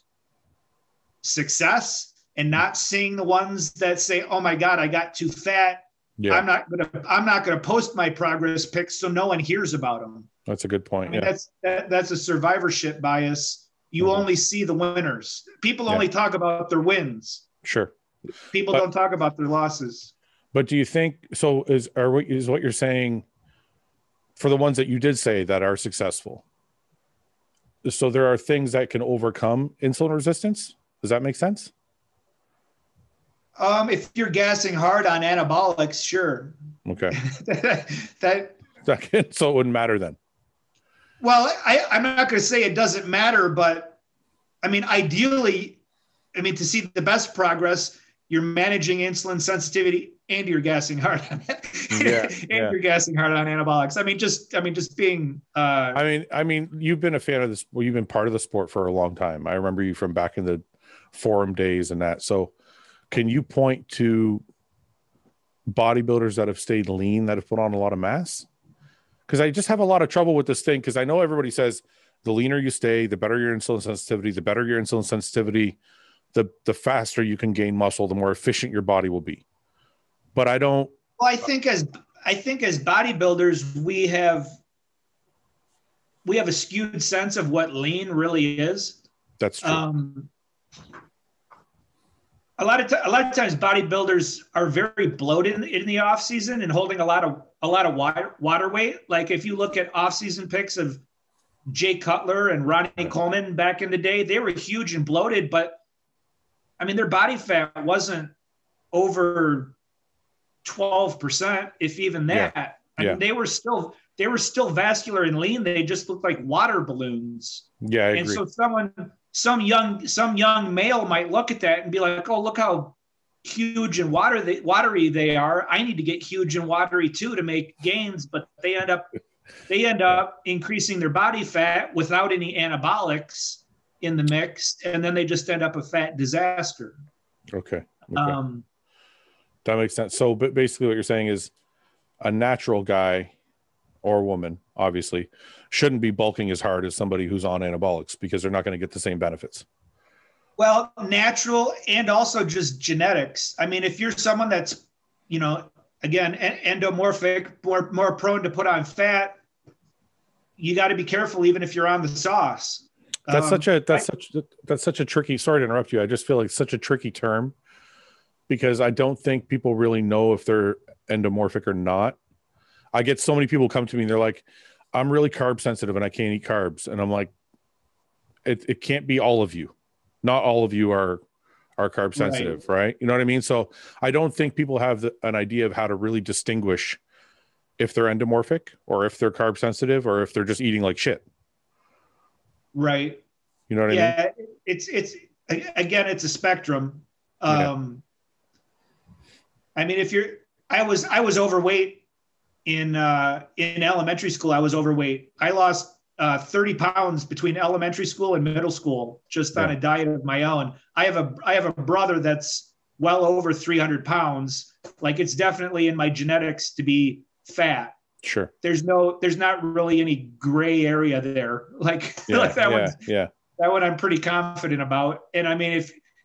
success and not seeing the ones that say, "Oh my God, I got too fat. Yeah. I'm not gonna post my progress pics so no one hears about them." That's a good point. I mean, yeah. That's a survivorship bias. You mm-hmm. only see the winners. People yeah. only talk about their wins. Sure. People don't talk about their losses. But do you think so? Is what you're saying? For the ones that you did say that are successful. So there are things that can overcome insulin resistance. Does that make sense? If you're gassing hard on anabolics, sure. Okay. So it wouldn't matter then. Well, I'm not going to say it doesn't matter, but I mean, ideally, I mean, to see the best progress, you're managing insulin sensitivity and you're gassing hard on it. Yeah, and yeah. you're gassing hard on anabolics. I mean, just being. I mean, you've been a fan of this. Well, you've been part of the sport for a long time. I remember you from back in the forum days and that. So, can you point to bodybuilders that have stayed lean that have put on a lot of mass? Because I just have a lot of trouble with this thing. Because I know everybody says the leaner you stay, the better your insulin sensitivity. The better your insulin sensitivity, the faster you can gain muscle, the more efficient your body will be. But I don't. Well, I think as bodybuilders, we have a skewed sense of what lean really is. That's true. A lot of times, bodybuilders are very bloated in the off season and holding a lot of water weight. Like if you look at off season pics of Jay Cutler and Ronnie Coleman back in the day, they were huge and bloated, but I mean their body fat wasn't over 12%, if even that. Yeah. I mean, they were still vascular and lean. They just looked like water balloons. Yeah, I agree. So some young male might look at that and be like, "Oh, look how huge and watery they are. I need to get huge and watery too to make gains." But they end up increasing their body fat without any anabolics in the mix, and then they just end up a fat disaster. Okay. That makes sense. So, but basically what you're saying is a natural guy or woman, obviously, shouldn't be bulking as hard as somebody who's on anabolics because they're not going to get the same benefits. Well, natural and also just genetics. I mean, if you're someone that's, you know, again, endomorphic, more prone to put on fat, you got to be careful even if you're on the sauce. That's such a tricky, sorry to interrupt you. I just feel like such a tricky term. Because I don't think people really know if they're endomorphic or not. I get so many people come to me and they're like, "I'm really carb sensitive and I can't eat carbs." And I'm like, it can't be all of you. not all of you are carb sensitive, right? You know what I mean? So I don't think people have an idea of how to really distinguish if they're endomorphic or if they're carb sensitive or if they're just eating like shit. Right. You know what I mean? Yeah, it's again, it's a spectrum. I mean, if you're, I was overweight in elementary school. I was overweight. I lost 30 pounds between elementary school and middle school, just on a diet of my own. I have a brother that's well over 300 pounds. Like, it's definitely in my genetics to be fat. Sure. There's not really any gray area there. Like, that one I'm pretty confident about. And I mean,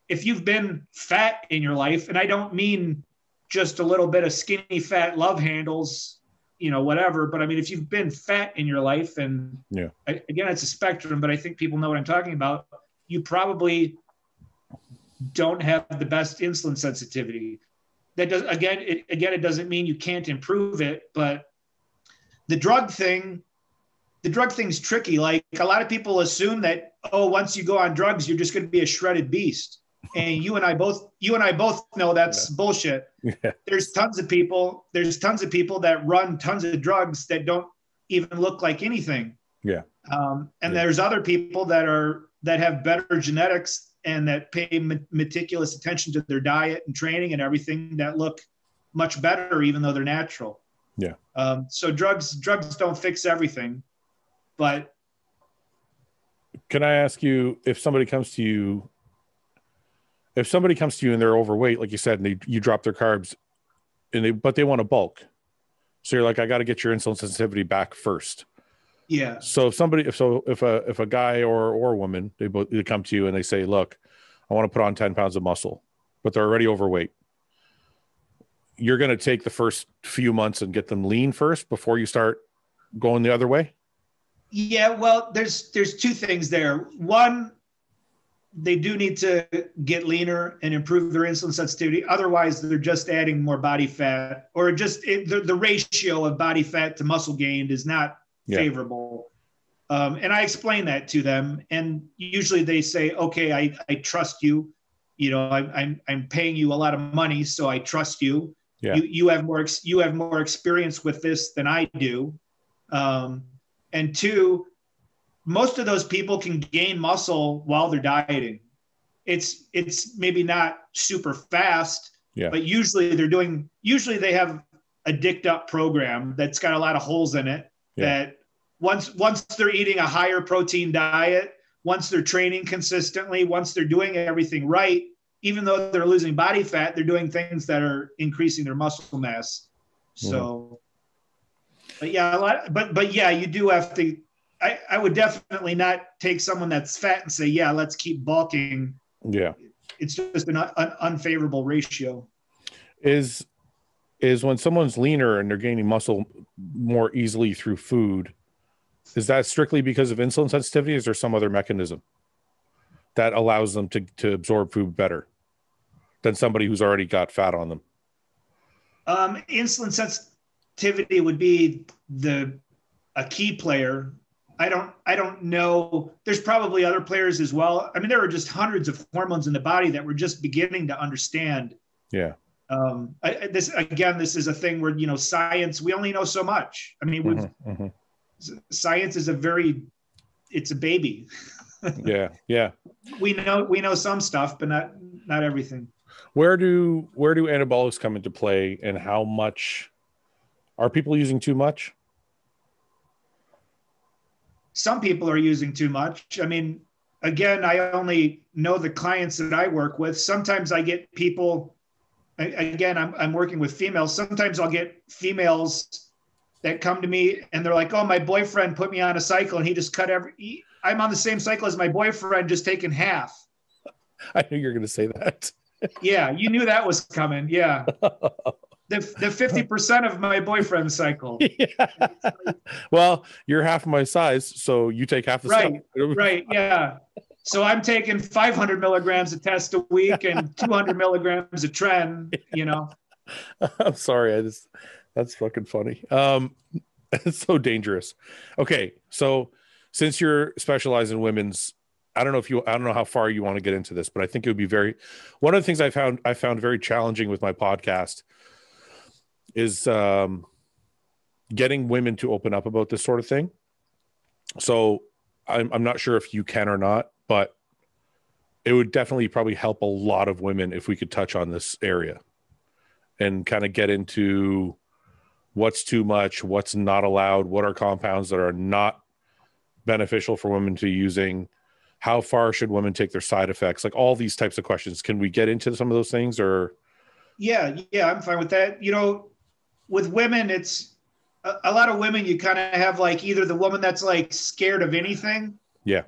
if you've been fat in your life, and I don't mean just a little bit of skinny fat love handles, you know, whatever. But I mean, if you've been fat in your life, and again, it's a spectrum, but I think people know what I'm talking about. You probably don't have the best insulin sensitivity. That does, again, it doesn't mean you can't improve it, but the drug thing's tricky. Like, a lot of people assume that, oh, once you go on drugs, you're just going to be a shredded beast. And you and I both know that's bullshit. Yeah. There's tons of people that run tons of drugs that don't even look like anything. Yeah. There's other people that have better genetics and that pay meticulous attention to their diet and training and everything, that look much better, even though they're natural. Yeah. So drugs don't fix everything, but. Can I ask you, if somebody comes to you and they're overweight, like you said, and you drop their carbs, but they want to bulk. So you're like, I got to get your insulin sensitivity back first. Yeah. So if a guy or woman, they come to you and they say, look, I want to put on 10 pounds of muscle, but they're already overweight. You're going to take the first few months and get them lean first before you start going the other way. Yeah. Well, there's two things there. One, they do need to get leaner and improve their insulin sensitivity. Otherwise, they're just adding more body fat, or the ratio of body fat to muscle gained is not favorable. And I explain that to them. And usually they say, okay, I trust you. You know, I'm paying you a lot of money, so I trust you. Yeah. You have more experience with this than I do. And two, most of those people can gain muscle while they're dieting. It's maybe not super fast, but usually they have a dicked up program that's got a lot of holes in it, that once they're eating a higher protein diet, once they're training consistently, once they're doing everything right, even though they're losing body fat, they're doing things that are increasing their muscle mass. So, you do have to, I would definitely not take someone that's fat and say, yeah, let's keep bulking. Yeah. It's just an unfavorable ratio. Is when someone's leaner and they're gaining muscle more easily through food, is that strictly because of insulin sensitivity? Is there some other mechanism that allows them to absorb food better than somebody who's already got fat on them? Insulin sensitivity would be a key player. I don't know. There's probably other players as well. I mean, there are just hundreds of hormones in the body that we're just beginning to understand. Yeah. This is a thing where, you know, science, we only know so much. I mean, science is it's a baby. Yeah. We know some stuff, but not everything. Where do anabolics come into play, and how much are people using too much? Some people are using too much. I mean, again, I only know the clients that I work with. Sometimes I get people, again, I'm working with females. Sometimes I'll get females that come to me and they're like, oh, my boyfriend put me on a cycle and he just I'm on the same cycle as my boyfriend, just taking half. I knew you were going to say that. Yeah, you knew that was coming. Yeah. The 50% of my boyfriend's cycle. Yeah. Well, you're half my size, so you take half the stuff. Right, yeah. So I'm taking 500 milligrams of test a week and 200 milligrams of Tren, you know. I'm sorry. That's fucking funny. It's so dangerous. Okay, so since you're specialized in women's I don't know how far you want to get into this, but I think it would be one of the things I found very challenging with my podcast is getting women to open up about this sort of thing. So I'm not sure if you can or not, but it would definitely probably help a lot of women if we could touch on this area and kind of get into what's too much, what's not allowed, what are compounds that are not beneficial for women to using, how far should women take their side effects, like all these types of questions. Can we get into some of those things? Or yeah, I'm fine with that. You know, with women, it's a lot of women, you kind of have like either the woman that's like scared of anything, yeah,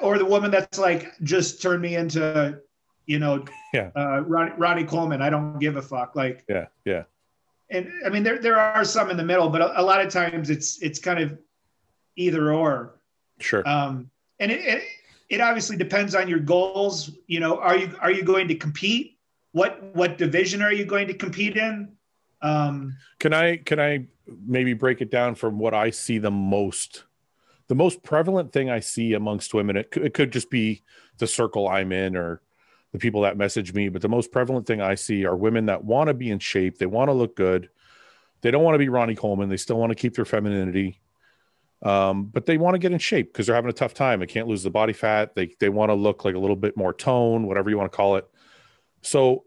or the woman that's like, just turn me into, you know, yeah, Ronnie Coleman, I don't give a fuck, like, yeah. And I mean, there are some in the middle, but a lot of times it's kind of either or. Sure. And it obviously depends on your goals. You know, are you going to compete? What division are you going to compete in? Can I maybe break it down from what I see the most prevalent thing I see amongst women? It could just be the circle I'm in or the people that message me, but the most prevalent thing I see are women that want to be in shape. They want to look good. They don't want to be Ronnie Coleman. They still want to keep their femininity. But they want to get in shape because they're having a tough time. They can't lose the body fat. They want to look like a little bit more tone, whatever you want to call it. So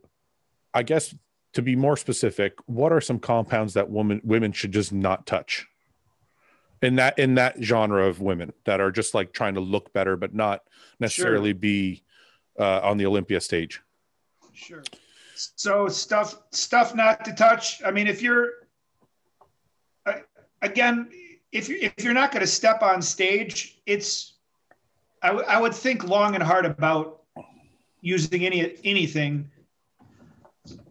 I guess to be more specific, what are some compounds that women should just not touch in that genre of women that are just like trying to look better, but not necessarily be on the Olympia stage? Sure. So stuff not to touch. I mean, if you're not going to step on stage, I would think long and hard about using anything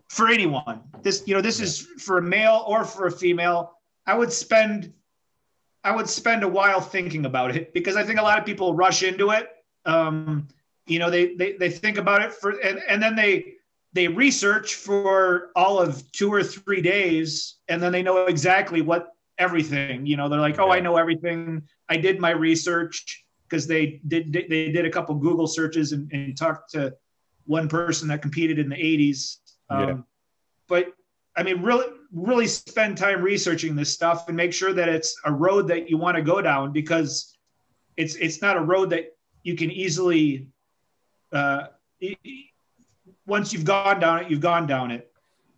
for anyone. This is for a male or for a female. I would spend a while thinking about it because I think a lot of people rush into it. You know, they think about it and then they research for all of 2 or 3 days, and then they know exactly what everything, you know, they're like, I know everything. I did my research, because they did a couple Google searches and talked to one person that competed in the 80s. But I mean, really spend time researching this stuff and make sure that it's a road that you want to go down, because it's not a road that you can easily, once you've gone down it, you've gone down it.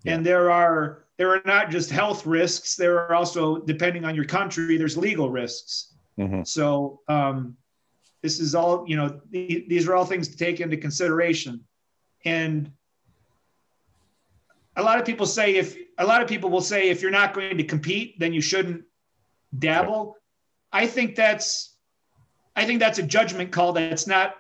Yeah. And there are not just health risks. There are also, depending on your country, there's legal risks. Mm-hmm. So this is all, you know, these are all things to take into consideration. And a lot of people will say, if you're not going to compete, then you shouldn't dabble. Right. I think that's a judgment call that's not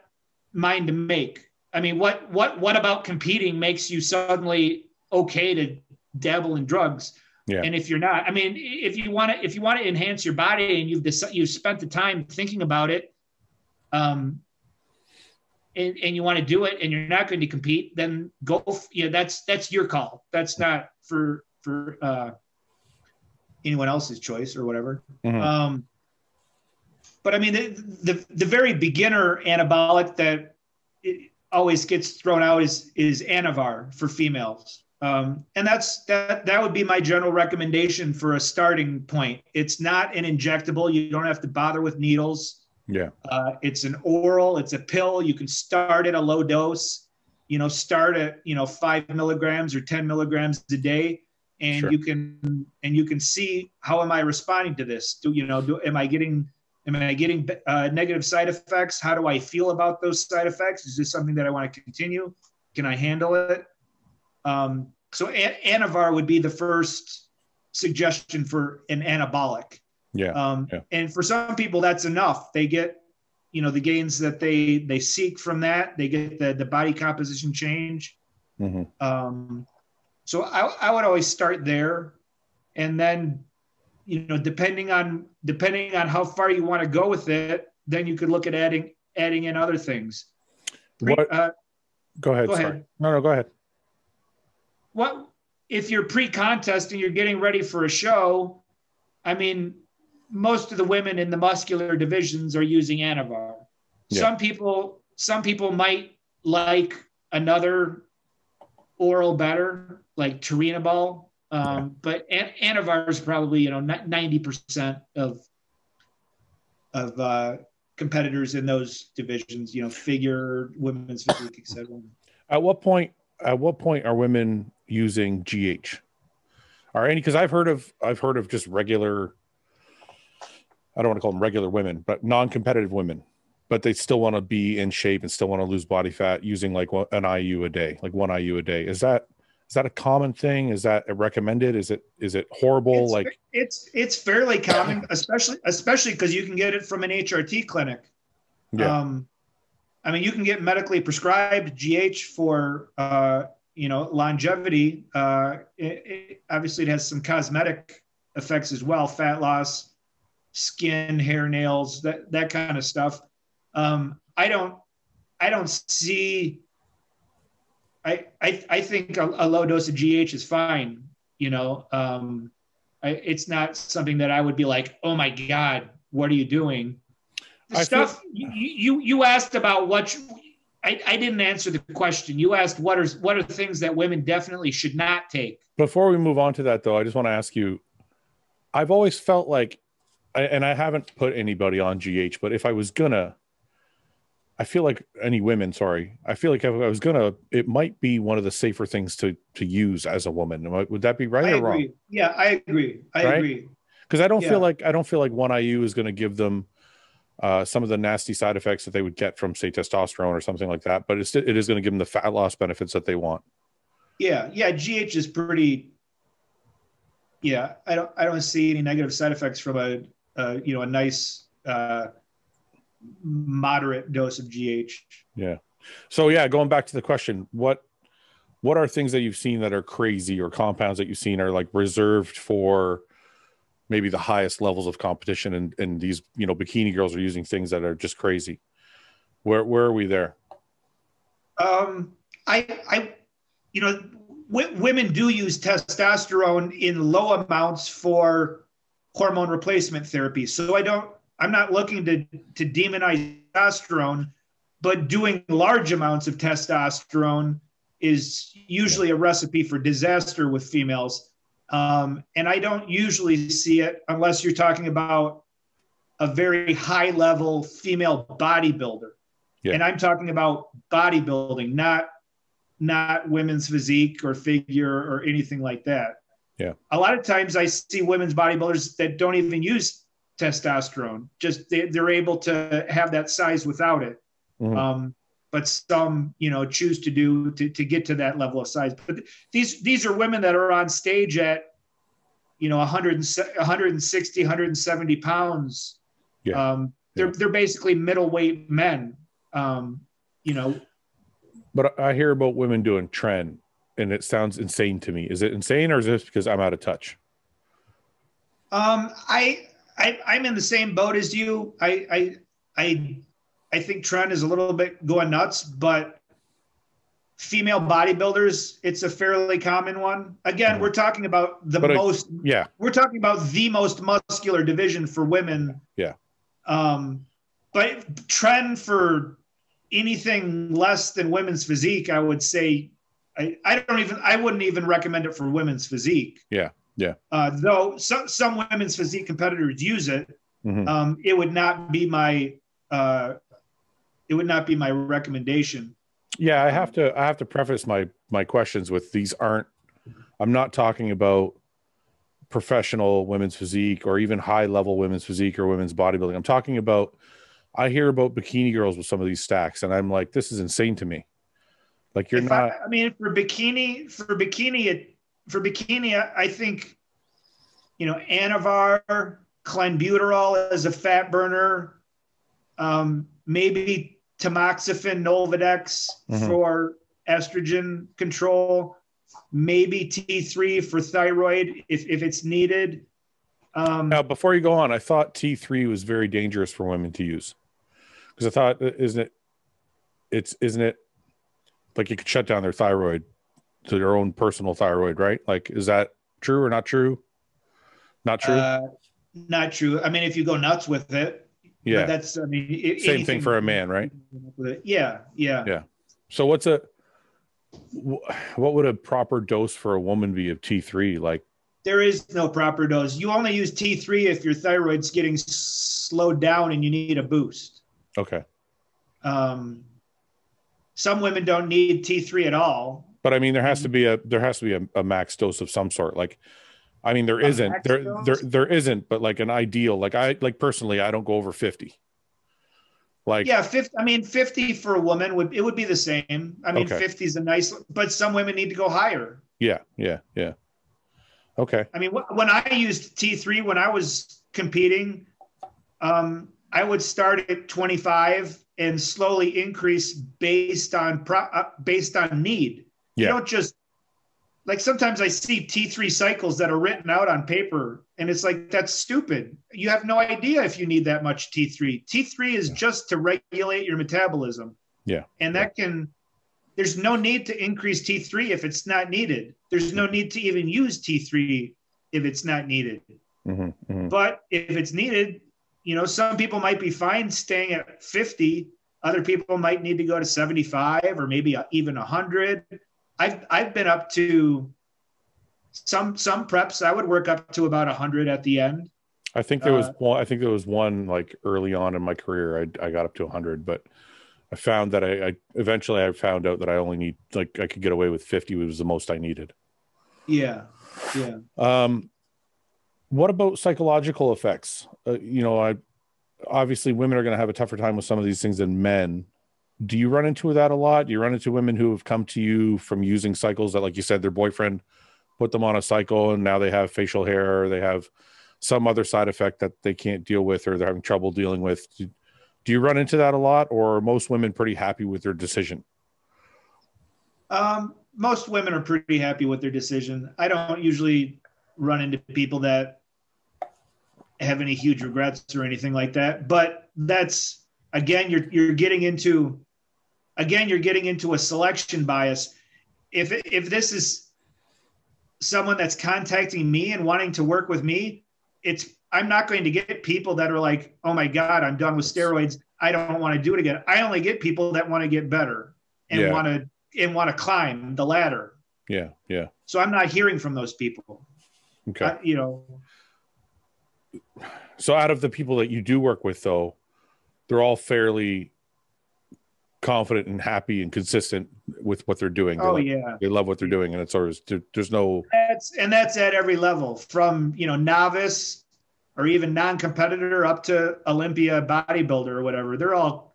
mine to make. I mean, what about competing makes you suddenly okay to dabble in drugs? Yeah. And if you're not, I mean, if you want to enhance your body and you've spent the time thinking about it, and you want to do it and you're not going to compete, then go. Yeah, that's your call. That's not for anyone else's choice or whatever. Mm-hmm. But I mean, the very beginner anabolic that it always gets thrown out is Anavar for females. And that would be my general recommendation for a starting point. It's not an injectable. You don't have to bother with needles. Yeah. It's an oral, it's a pill. You can start at a low dose, you know, start at, you know, 5 milligrams or 10 milligrams a day. And sure. you can see, how am I responding to this? Am I getting negative side effects? How do I feel about those side effects? Is this something that I want to continue? Can I handle it? So Anavar would be the first suggestion for an anabolic. Yeah. And for some people, that's enough. They get, you know, the gains that they seek from that. They get the body composition change. Mm-hmm. So I would always start there, and then, you know, depending on how far you want to go with it, then you could look at adding in other things. What? Go ahead. Sorry. No, go ahead. What if you're pre-contest and you're getting ready for a show? I mean, most of the women in the muscular divisions are using Anavar. Yeah. Some people might like another oral better, like Turinabol. But Anavar is probably, 90% of competitors in those divisions, figure, women's physique, et cetera. At what point are women using GH? Are any? Because I've heard of just regular, I don't want to call them regular women, but non-competitive women, but they still want to be in shape and still want to lose body fat using like an IU a day, like one IU a day. Is that a common thing? Is that recommended? Is it horrible? It's fairly common, especially because you can get it from an HRT clinic. Yeah. You can get medically prescribed GH for, longevity. Obviously it has some cosmetic effects as well, fat loss, skin, hair, nails, that kind of stuff. I think a low dose of GH is fine. It's not something that I would be like, oh my God, what are you doing? You asked about what I didn't answer the question. You asked what are things that women definitely should not take. Before we move on to that though, I just want to ask you, I've always felt like, and I haven't put anybody on GH, but if I was gonna, I feel like if I was gonna, it might be one of the safer things to use as a woman. Would that be right or wrong? Yeah, I agree. I agree. Because I don't feel like 1IU is going to give them some of the nasty side effects that they would get from, say, testosterone or something like that, but it is going to give them the fat loss benefits that they want. Yeah. GH is pretty. Yeah, I don't see any negative side effects from a nice moderate dose of GH. Yeah. So yeah, going back to the question, what are things that you've seen that are crazy, or compounds that you've seen are like reserved for maybe the highest levels of competition, and these, bikini girls are using things that are just crazy? Where are we there? Women do use testosterone in low amounts for hormone replacement therapy. So I'm not looking to demonize testosterone, but doing large amounts of testosterone is usually a recipe for disaster with females. And I don't usually see it unless you're talking about a very high level female bodybuilder. Yeah. And I'm talking about bodybuilding, not women's physique or figure or anything like that. Yeah. A lot of times I see women's bodybuilders that don't even use testosterone. Just they're able to have that size without it. Mm-hmm. But some, choose to do to get to that level of size. But these are women that are on stage at, 160, 170 pounds. Yeah. They're basically middleweight men. But I hear about women doing trend, and it sounds insane to me. Is it insane, or is this because I'm out of touch? I'm in the same boat as you. I think trend is a little bit going nuts, but female bodybuilders, it's a fairly common one. Again, we're talking about the most muscular division for women. Yeah. But trend for anything less than women's physique, I would say, I wouldn't even recommend it for women's physique. Yeah. Yeah. Though some women's physique competitors use it. Mm-hmm. It would not be my, recommendation. Yeah. I have to preface my questions with, I'm not talking about professional women's physique or even high level women's physique or women's bodybuilding. I'm talking about, I hear about bikini girls with some of these stacks, and I'm like, this is insane to me. Like, you're not. For bikini, I think, Anavar, clenbuterol is a fat burner. Maybe tamoxifen, Novadex for estrogen control. Maybe T3 for thyroid if it's needed. Now, before you go on, I thought T3 was very dangerous for women to use, because I thought, isn't it like you could shut down their thyroid, to their own personal thyroid, right? Like, is that true or not true? Not true. Not true. If you go nuts with it, Yeah. But that's, I mean, same thing for a man, right? Yeah. Yeah. Yeah. So what would a proper dose for a woman be of T3? Like, there is no proper dose. You only use T3 if your thyroid's getting slowed down and you need a boost. Okay. Some women don't need T3 at all. But I mean, there has to be a max dose of some sort. Like, I mean, there isn't, but like an ideal, like personally, I don't go over 50. Like, yeah, 50. I mean, 50 for a woman would be the same. I mean, okay. 50 is a nice, but some women need to go higher. Yeah. Yeah. Yeah. Okay. I mean, when I used T3, when I was competing, I would start at 25 and slowly increase based on need. Yeah. You don't just, like, sometimes I see T3 cycles that are written out on paper, and it's like, that's stupid. You have no idea if you need that much T3. T3 is just to regulate your metabolism. Yeah. And that there's no need to increase T3 if it's not needed. There's no need to even use T3 if it's not needed. Mm-hmm, mm-hmm. But if it's needed, you know, some people might be fine staying at 50. Other people might need to go to 75 or maybe even 100. I've been up to some preps. I would work up to about 100 at the end. I think there was one. I think there was one, like, early on in my career, I got up to 100, but I found that I eventually found out that I only need, like, I could get away with 50. It was the most I needed. Yeah. Yeah. What about psychological effects? You know, obviously women are going to have a tougher time with some of these things than men. Do you run into that a lot? Do you run into women who have come to you from using cycles that, like you said, their boyfriend put them on a cycle and now they have facial hair, or they have some other side effect that they can't deal with, or they're having trouble dealing with? Do you run into that a lot, or are most women pretty happy with their decision? Most women are pretty happy with their decision. I don't usually run into people that have any huge regrets or anything like that, but that's, again, you're getting into a selection bias. If this is someone that's contacting me and wanting to work with me, I'm not going to get people that are like, oh my God, I'm done with steroids, I don't want to do it again. I only get people that want to get better and want to climb the ladder. Yeah. Yeah. So I'm not hearing from those people. Okay. You know. So out of the people that you do work with, though, they're all fairly confident and happy and consistent with what they're doing. They're they love what they're doing, and it's always, there's no. That's at every level, from, you know, novice or even non-competitor up to Olympia bodybuilder or whatever. They're all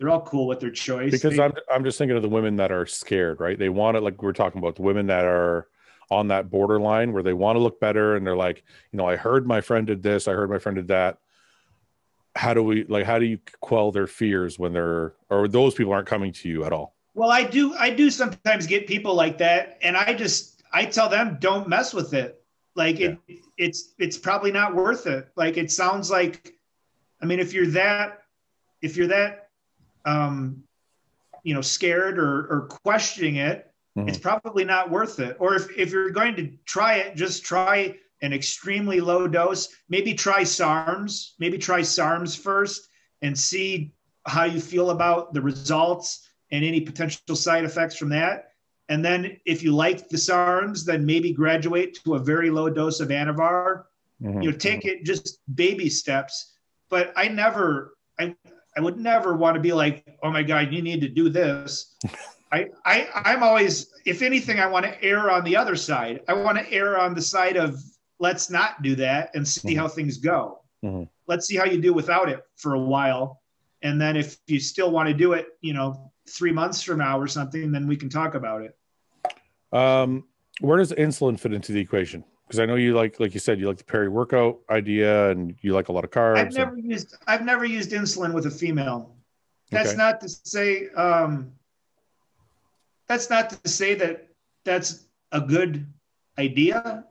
cool with their choice. Because I'm just thinking of the women that are scared, right? They want it, like we're talking about, the women that are on that borderline where they want to look better and they're like, you know, I heard my friend did this, I heard my friend did that. How do you quell their fears when those people aren't coming to you at all? Well, I do sometimes get people like that, and I tell them, don't mess with it. Like, it's probably not worth it. Like, it sounds like, I mean, if you're that, you know, scared or questioning it, mm-hmm. it's probably not worth it. Or if you're going to try it, just try an extremely low dose. Maybe try SARMs first and see how you feel about the results and any potential side effects from that. And then if you like the SARMs, then maybe graduate to a very low dose of Anavar. Mm-hmm. You know, take it just baby steps. But I would never want to be like, oh my God, you need to do this. I'm always, if anything, I want to err on the other side. I want to err on the side of, let's not do that and see mm-hmm. how things go. Mm-hmm. Let's see how you do without it for a while. And then if you still want to do it, you know, 3 months from now or something, then we can talk about it. Where does insulin fit into the equation? Because I know you like you said, you like the peri-workout idea and you like a lot of carbs. I've never used insulin with a female. That's not to say, that that's a good idea.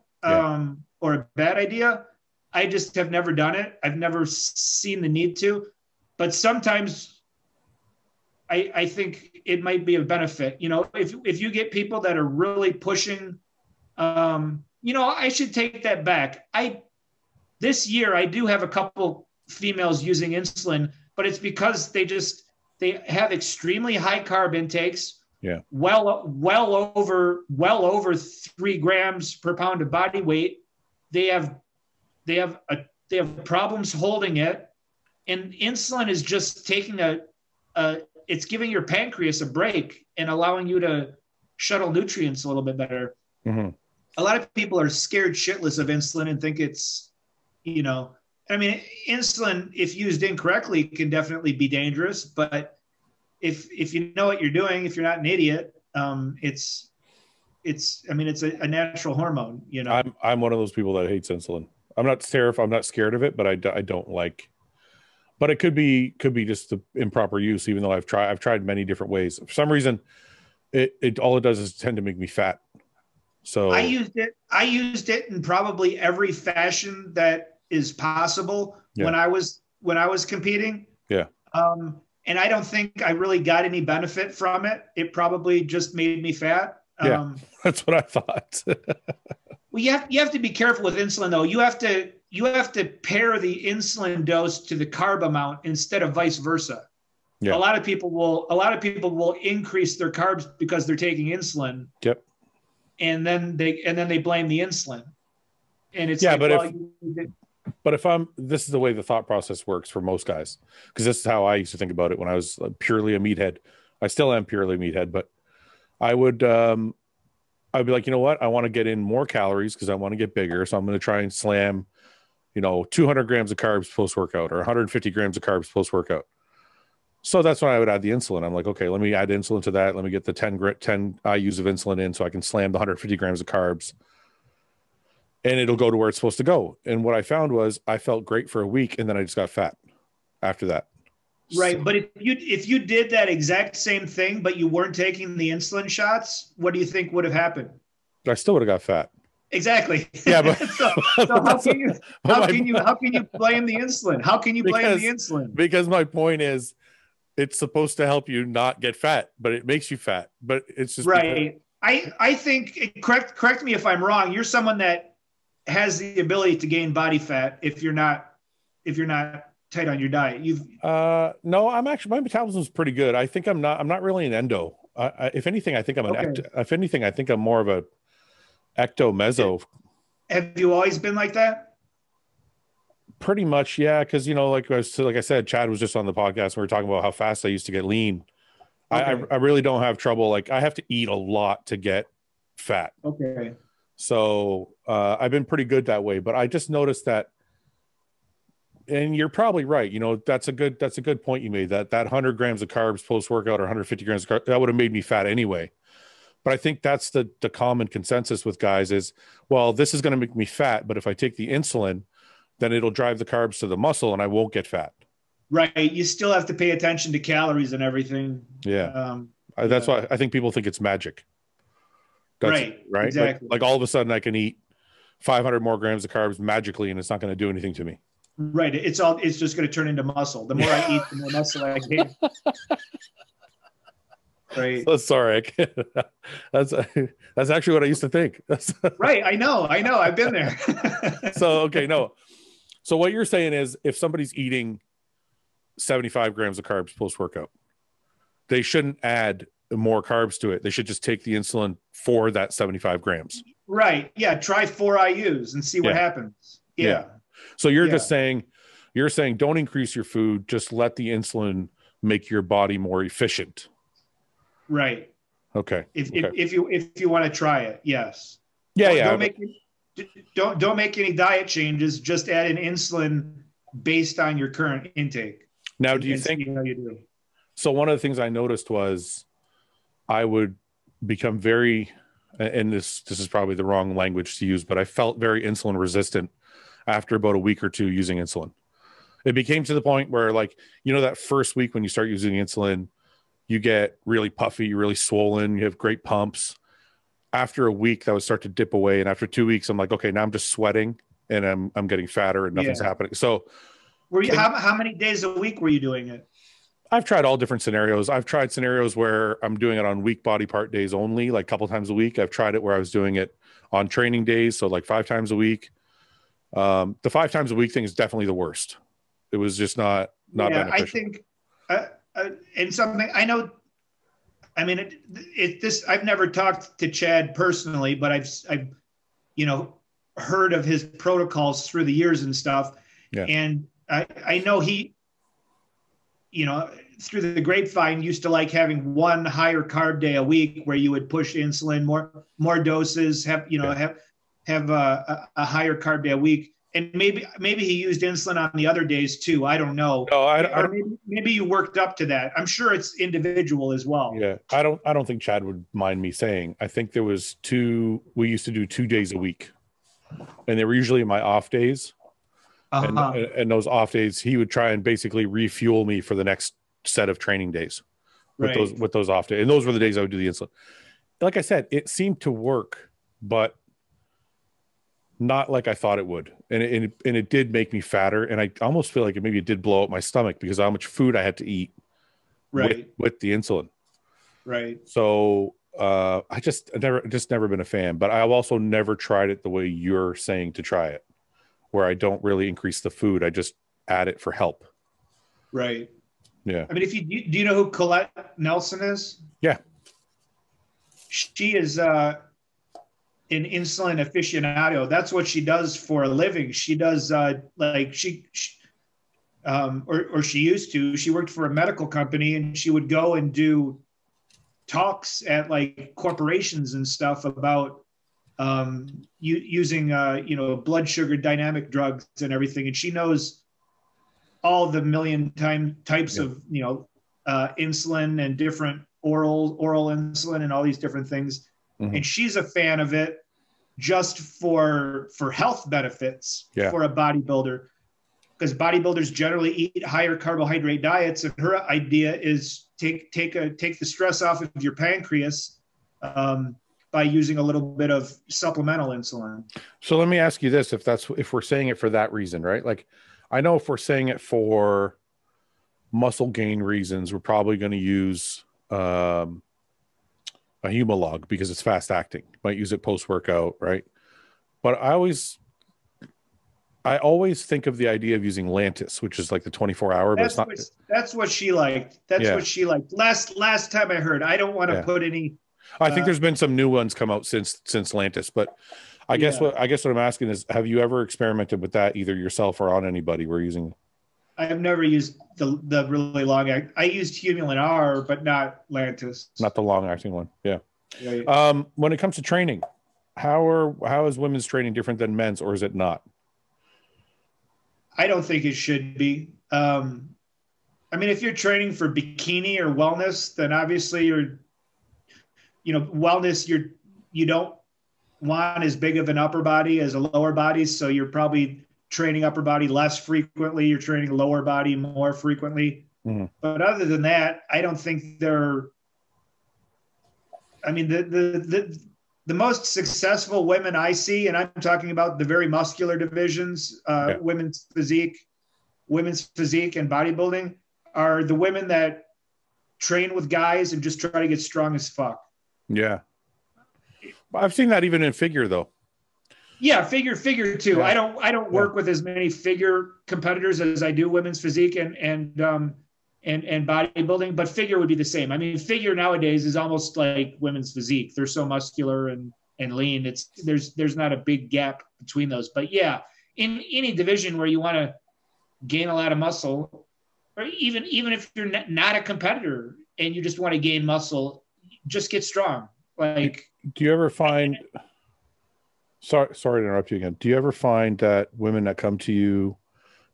Or a bad idea. I just have never done it. I've never seen the need to, but sometimes I think it might be a benefit. You know, if you get people that are really pushing, you know, I should take that back. This year I do have a couple females using insulin, but it's because they have extremely high carb intakes. Yeah. Well over 3 grams per pound of body weight. They have problems holding it, and insulin is just taking it's giving your pancreas a break and allowing you to shuttle nutrients a little bit better. Mm-hmm. A lot of people are scared shitless of insulin and think it's, you know, I mean, insulin, if used incorrectly, can definitely be dangerous, but if you know what you're doing, if you're not an idiot, it's a natural hormone, you know? I'm one of those people that hates insulin. I'm not terrified. I'm not scared of it, but I don't like, but it could be just the improper use, even though I've tried many different ways. For some reason, it all it does is tend to make me fat. So I used it in probably every fashion that is possible. Yeah. when I was competing. Yeah. And I don't think I really got any benefit from it. It probably just made me fat. Yeah, that's what I thought. Well, you have to be careful with insulin, though. You have to pair the insulin dose to the carb amount instead of vice versa. Yeah. A lot of people will increase their carbs because they're taking insulin. Yep. And then they blame the insulin. And it's this is the way the thought process works for most guys, because this is how I used to think about it when I was purely a meathead. I still am purely a meathead, but I'd be like, you know what? I want to get in more calories because I want to get bigger. So I'm going to try and slam, you know, 200 grams of carbs post-workout or 150 grams of carbs post-workout. So that's when I would add the insulin. I'm like, okay, let me add insulin to that. Let me get the 10 IUs of insulin in so I can slam the 150 grams of carbs. And it'll go to where it's supposed to go. And what I found was I felt great for a week, and then I just got fat after that. Right. So, but if you did that exact same thing, but you weren't taking the insulin shots, what do you think would have happened? I still would have got fat. Exactly. Yeah, but so how can you blame the insulin? How can you blame the insulin? Because my point is, it's supposed to help you not get fat, but it makes you fat. But it's just right. Because... I think correct me if I'm wrong. You're someone that has the ability to gain body fat if you're not tight on your diet. No, I'm actually, my metabolism is pretty good. I think I'm not really an endo. I think I'm more of a ecto meso. Have you always been like that? Pretty much. Yeah. Cause you know, like I said, Chad was just on the podcast and we were talking about how fast I used to get lean. Okay. I really don't have trouble. Like I have to eat a lot to get fat. Okay. So I've been pretty good that way, but I just noticed that, and you're probably right. You know, that's a good point you made, that 100 grams of carbs post-workout or 150 grams of carbs, that would have made me fat anyway. But I think that's the common consensus with guys is, well, this is going to make me fat, but if I take the insulin, then it'll drive the carbs to the muscle and I won't get fat. Right. You still have to pay attention to calories and everything. Yeah. That's why I think people think it's magic. That's right. Right. Exactly. Like all of a sudden I can eat 500 more grams of carbs magically and it's not going to do anything to me. Right. It's just going to turn into muscle. The more I eat, the more muscle I gain. Right. So sorry. That's actually what I used to think. Right. I know. I've been there. So, okay. No. So what you're saying is if somebody's eating 75 grams of carbs post-workout, they shouldn't add more carbs to it. They should just take the insulin for that 75 grams. Right. Yeah. Try 4 IUs and see what happens. Yeah. So you're just saying, don't increase your food. Just let the insulin make your body more efficient. Right. Okay. If you want to try it. Yes. Yeah. Don't make any diet changes. Just add an insulin based on your current intake. Now, do you think, you do. So one of the things I noticed was I would become very, and this is probably the wrong language to use, but I felt very insulin resistant after about a week or two using insulin. It became to the point where, like, you know, that first week when you start using insulin, you get really puffy, you're really swollen, you have great pumps. After a week, that would start to dip away. And after 2 weeks, I'm like, okay, now I'm just sweating and I'm getting fatter and nothing's happening. So were you, how many days a week were you doing it? I've tried all different scenarios. I've tried scenarios where I'm doing it on weak body part days only, like a couple times a week. I've tried it where I was doing it on training days, so like 5 times a week. The 5 times a week thing is definitely the worst. It was just not beneficial. I think, and something I know. I mean, this I've never talked to Chad personally, but I've heard of his protocols through the years and stuff. Yeah. And I know he, through the grapevine, used to like having one higher carb day a week where you would push insulin, more doses, have a higher carb day a week. And maybe he used insulin on the other days too. I don't know. No, maybe you worked up to that. I'm sure it's individual as well. Yeah. I don't think Chad would mind me saying, I think there was we used to do 2 days a week, and they were usually my off days. Uh-huh. And those off days, he would try and basically refuel me for the next set of training days with those off days. And those were the days I would do the insulin. Like I said, it seemed to work, but not like I thought it would. And it did make me fatter. And I almost feel like it did blow up my stomach because of how much food I had to eat with the insulin. Right. So I've just never been a fan, but I've also never tried it the way you're saying to try it, where I don't really increase the food. I just add it for help. Right. Yeah. I mean, do you know who Colette Nelson is? Yeah. She is an insulin aficionado. That's what she does for a living. She does she used to. She worked for a medical company, and she would go and do talks at like corporations and stuff about using blood sugar dynamic drugs and everything. And she knows all the types of insulin and different oral insulin and all these different things. Mm-hmm. And she's a fan of it just for health benefits for a bodybuilder, because bodybuilders generally eat higher carbohydrate diets. And her idea is take the stress off of your pancreas, by using a little bit of supplemental insulin. So let me ask you this, if we're saying it for that reason, right? Like, I know if we're saying it for muscle gain reasons, we're probably going to use a Humalog because it's fast acting. Might use it post-workout, right? But I always think of the idea of using Lantus, which is like the 24-hour, but it's not. That's what she liked. That's what she liked. Last time I heard, I don't want to put any. I think there's been some new ones come out since Lantus, but I guess what I'm asking is, have you ever experimented with that, either yourself or on anybody we're using? I have never used the really long act. I used Humulin R, but not Lantus. Not the long acting one. Yeah. Right. When it comes to training, how is women's training different than men's, or is it not? I don't think it should be. I mean, if you're training for bikini or wellness, then obviously you don't want as big of an upper body as a lower body. So you're probably training upper body less frequently. You're training lower body more frequently. Mm. But other than that, I don't think the most successful women I see, and I'm talking about the very muscular divisions, women's physique and bodybuilding, are the women that train with guys and just try to get strong as fuck. Yeah. I've seen that even in figure though. Yeah. Figure too. Yeah. I don't work with as many figure competitors as I do women's physique and bodybuilding, but figure would be the same. I mean, figure nowadays is almost like women's physique. They're so muscular and lean. There's not a big gap between those, but yeah, in any division where you want to gain a lot of muscle, or even if you're not a competitor and you just want to gain muscle, just get strong. Like, do you ever find, sorry to interrupt you again, do you ever find that women that come to you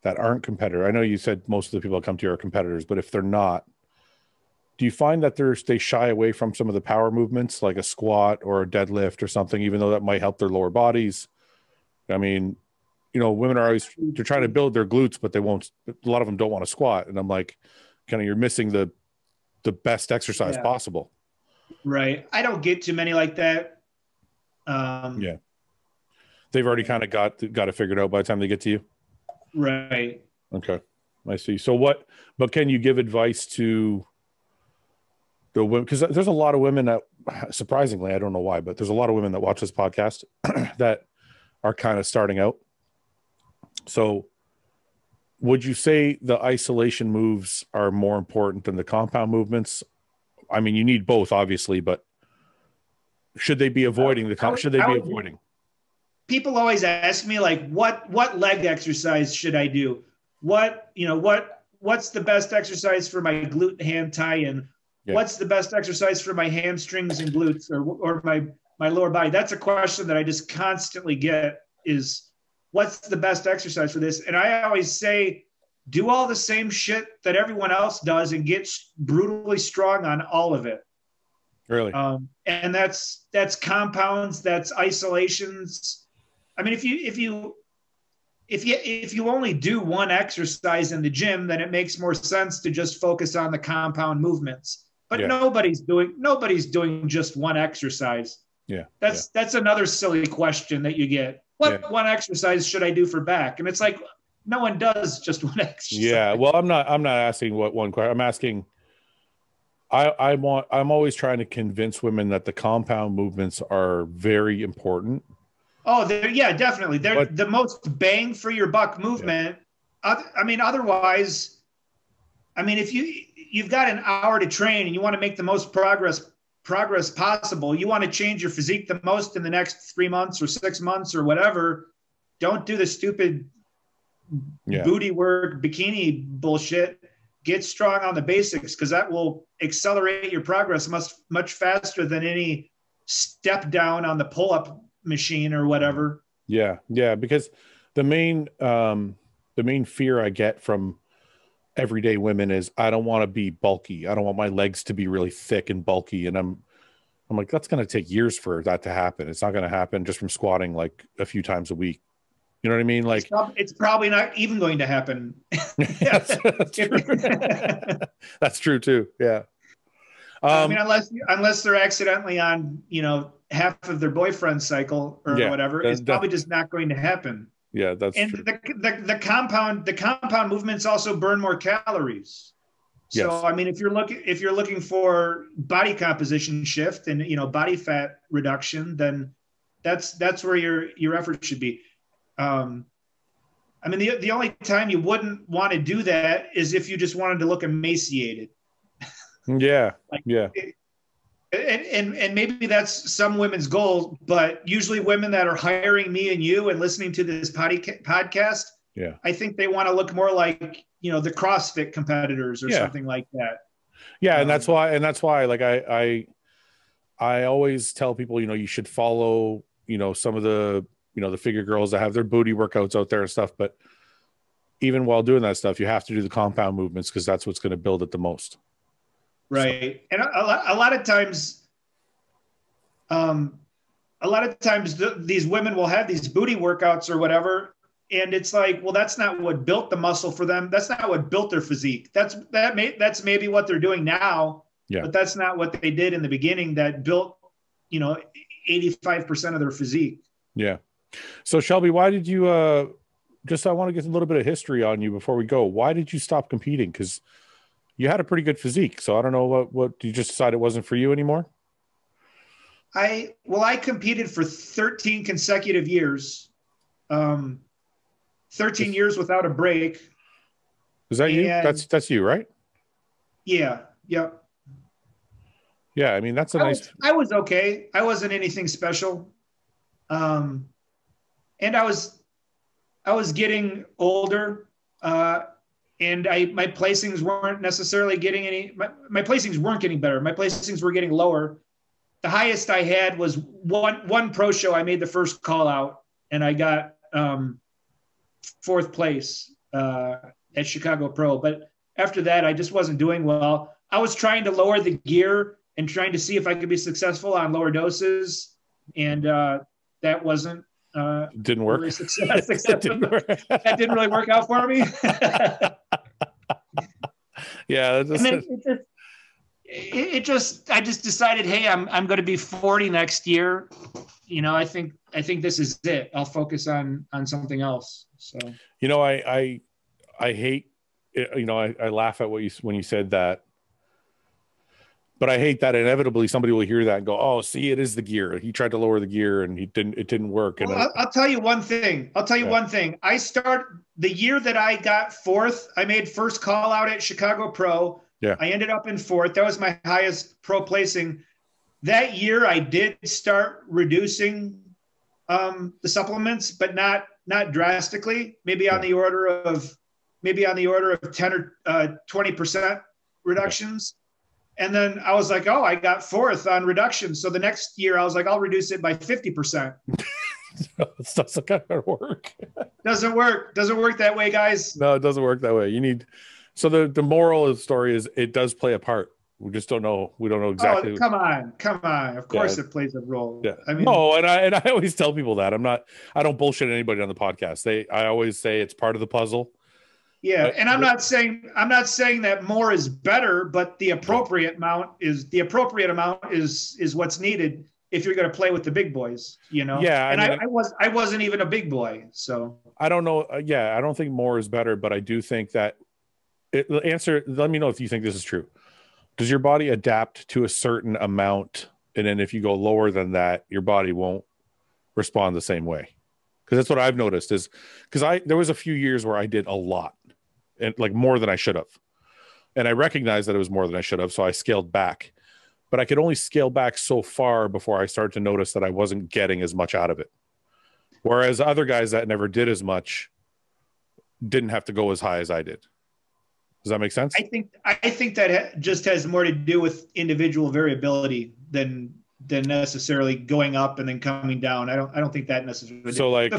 that aren't competitor, I know you said most of the people that come to you are competitors, but if they're not, do you find that they shy away from some of the power movements, like a squat or a deadlift or something, even though that might help their lower bodies? I mean, women are always, they're trying to build their glutes, but a lot of them don't want to squat. And I'm like, you're missing the best exercise possible. Right. I don't get too many like that. They've already kind of got it figured out by the time they get to you. Right. Okay. I see. So but can you give advice to the women? Because there's a lot of women that, surprisingly, I don't know why, but there's a lot of women that watch this podcast that are kind of starting out. So Would you say the isolation moves are more important than the compound movements? I mean, you need both, obviously, but should they be avoiding the compound? Should they be avoiding? People always ask me, like, what leg exercise should I do? What's the best exercise for my glute ham tie-in? Yeah. What's the best exercise for my hamstrings and glutes, or my lower body? That's a question that I just constantly get, is what's the best exercise for this? And I always say, do all the same shit that everyone else does and get brutally strong on all of it. Really? And that's compounds, that's isolations. I mean, if you only do one exercise in the gym, then it makes more sense to just focus on the compound movements. But yeah, nobody's doing just one exercise. Yeah. That's another silly question that you get. What one exercise should I do for back? And it's like, no one does just one exercise. Yeah. Well, I'm not asking what one question. I'm asking, I'm always trying to convince women that the compound movements are very important. Oh, yeah, definitely. They're the most bang for your buck movement. Yeah. Otherwise, if you've got an hour to train and you want to make the most progress possible, you want to change your physique the most in the next 3 months or 6 months or whatever, don't do the stupid booty work, bikini bullshit. Get strong on the basics, because that will accelerate your progress much faster than any step down on the pull-up machine or whatever. Yeah. Because the main fear I get from everyday women is, I don't want to be bulky. I don't want my legs to be really thick and bulky. And I'm like, that's going to take years for that to happen. It's not going to happen just from squatting like a few times a week. You know what I mean? Like, it's probably not even going to happen. Yes, that's true. That's true too. Yeah. I mean, unless they're accidentally on, half of their boyfriend's cycle or whatever, it's probably just not going to happen. Yeah, that's true. The compound movements also burn more calories. So yes. I mean, if you're looking for body composition shift and body fat reduction, then that's where your effort should be. I mean, the only time you wouldn't want to do that is if you just wanted to look emaciated. Yeah. And maybe that's some women's goal, but usually women that are hiring me and you and listening to this podcast, I think they want to look more like, the CrossFit competitors or something like that. Yeah. And that's why, like, I always tell people, you should follow, some of the, the figure girls that have their booty workouts out there and stuff. But even while doing that stuff, you have to do the compound movements, because that's what's going to build it the most. Right. So. And a lot of times these women will have these booty workouts or whatever. And it's like, well, that's not what built the muscle for them. That's not what built their physique. That's maybe what they're doing now, but that's not what they did in the beginning that built, 85% of their physique. Yeah. So Shelby, why did you, I want to get a little bit of history on you before we go. Why did you stop competing? Because you had a pretty good physique. So I don't know what you just decided it wasn't for you anymore. I competed for 13 consecutive years, 13 years without a break. Is that you? That's you, right? Yeah. Yep. Yeah. I mean, that's I was okay. I wasn't anything special. And I was getting older, and my placings weren't necessarily getting my placings weren't getting better. My placings were getting lower. The highest I had was one pro show. I made the first call out and I got, fourth place, at Chicago Pro. But after that, I just wasn't doing well. I was trying to lower the gear and trying to see if I could be successful on lower doses. And, that wasn't didn't work. Really didn't work. That didn't really work out for me. Yeah, I just decided, hey, I'm going to be 40 next year. I think this is it. I'll focus on something else. So I hate I laugh at when you said that. But I hate that inevitably somebody will hear that and go, oh, see, it is the gear. He tried to lower the gear and it didn't work. And well, I'll tell you one thing. I start the year that I got fourth, I made first call out at Chicago Pro. Yeah. I ended up in fourth. That was my highest pro placing. That year I did start reducing the supplements, but not drastically, maybe on the order of 10 or 20% reductions. And then I was like, oh, I got fourth on reduction. So the next year I was like, I'll reduce it by 50%. It doesn't work. Doesn't work that way, guys. No, it doesn't work that way. You need, so the moral of the story is it does play a part. We just don't know. We don't know exactly. Oh, come on. Of course it plays a role. Yeah. I mean, no, and I always tell people that I don't bullshit anybody on the podcast. I always say it's part of the puzzle. Yeah, and I'm not saying that more is better, but the appropriate amount is what's needed if you're going to play with the big boys, you know. Yeah, and I wasn't even a big boy, so I don't know. Yeah, I don't think more is better, but I do think that let me know if you think this is true. Does your body adapt to a certain amount, and then if you go lower than that, your body won't respond the same way? Because that's what I've noticed is there was a few years where I did a lot. And like more than I should have. And I recognized that it was more than I should have. So I scaled back, but I could only scale back so far before I started to notice that I wasn't getting as much out of it. Whereas other guys that never did as much didn't have to go as high as I did. Does that make sense? I think that just has more to do with individual variability than necessarily going up and then coming down. I don't think that necessarily. So like,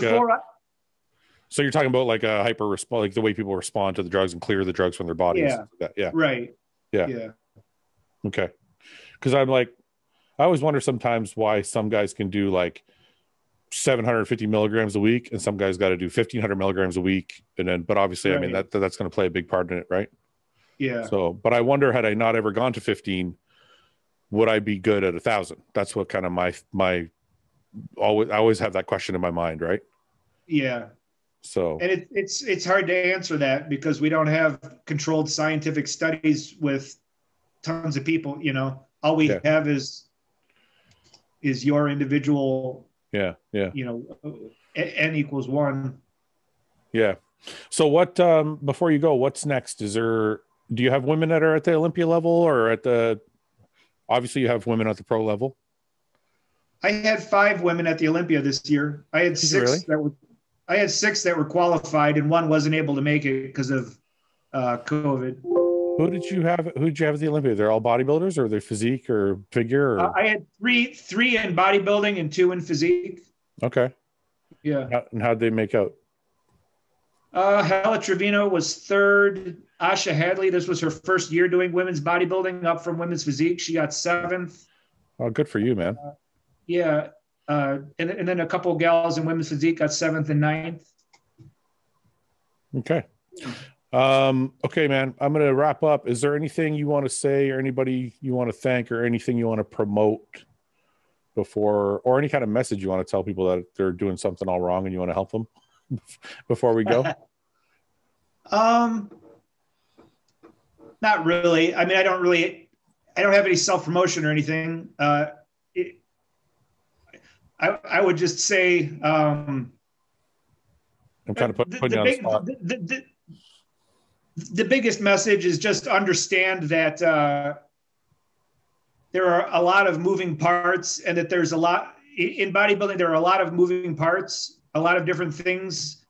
so you're talking about like a hyper response, like the way people respond to the drugs and clear the drugs from their bodies. Yeah. Like yeah. Right. Yeah. Yeah. Okay. Cause I'm like, I always wonder sometimes why some guys can do like 750 milligrams a week and some guys got to do 1500 milligrams a week. And then, but obviously, right. I mean, that's going to play a big part in it. Right. Yeah. So, but I wonder, had I not ever gone to 15, would I be good at 1,000? That's what kind of I always have that question in my mind. Right. Yeah. So, and it's hard to answer that because we don't have controlled scientific studies with tons of people, you know. All we have is your individual, you know, N equals 1. Yeah. So what, before you go, what's next? Do you have women that are at the Olympia level or obviously you have women at the pro level? I had 5 women at the Olympia this year. I had 6 really? I had 6 that were qualified, and 1 wasn't able to make it because of COVID. Who did you have at the Olympia? They're all bodybuilders, or their physique, or figure? Or... I had 3 in bodybuilding and 2 in physique. Okay. Yeah. And how'd they make out? Hala Trevino was 3rd. Asha Hadley, this was her first year doing women's bodybuilding, up from women's physique. She got 7th. Oh, good for you, man. Yeah. And then a couple of gals in women's physique got 7th and 9th. Okay. Okay, man, I'm going to wrap up. Is there anything you want to say or anybody you want to thank or anything you want to promote before, or any kind of message you want to tell people that they're doing something all wrong and you want to help them before we go? Not really. I mean, I don't have any self-promotion or anything. I would just say I'm kind of putting you on the spot. The biggest message is just understand that there are a lot of moving parts, and that there's a lot in bodybuilding. There are a lot of moving parts, a lot of different things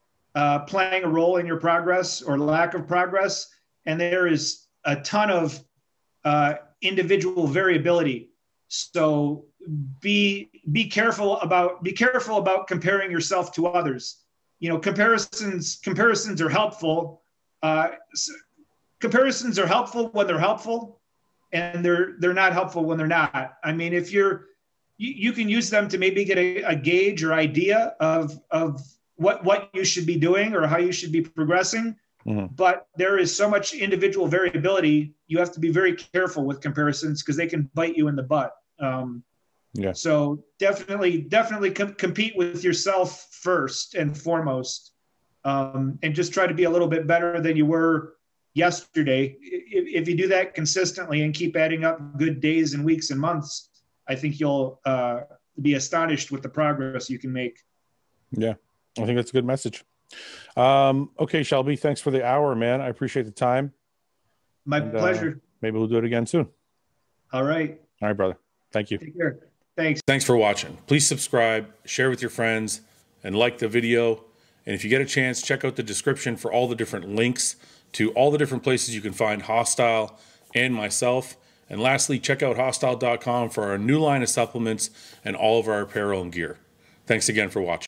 playing a role in your progress or lack of progress, and there is a ton of individual variability. So be careful about comparing yourself to others. You know, comparisons are helpful. Comparisons are helpful when they're helpful, and they're not helpful when they're not. I mean, if you can use them to maybe get a gauge or idea of what you should be doing or how you should be progressing. Mm-hmm. But there is so much individual variability. You have to be very careful with comparisons because they can bite you in the butt. So definitely compete with yourself first and foremost, and just try to be a little bit better than you were yesterday, if you do that consistently and keep adding up good days and weeks and months, I think you'll be astonished with the progress you can make. Yeah, I think that's a good message. Okay, Shelby, thanks for the hour, man. I appreciate the time. My pleasure. Maybe we'll do it again soon. All right. All right, brother. Thank you. Take care. Thanks. Thanks for watching. Please subscribe, share with your friends, and like the video. And if you get a chance, check out the description for all the different links to all the different places you can find Hostile and myself. And lastly, check out hostile.com for our new line of supplements and all of our apparel and gear. Thanks again for watching.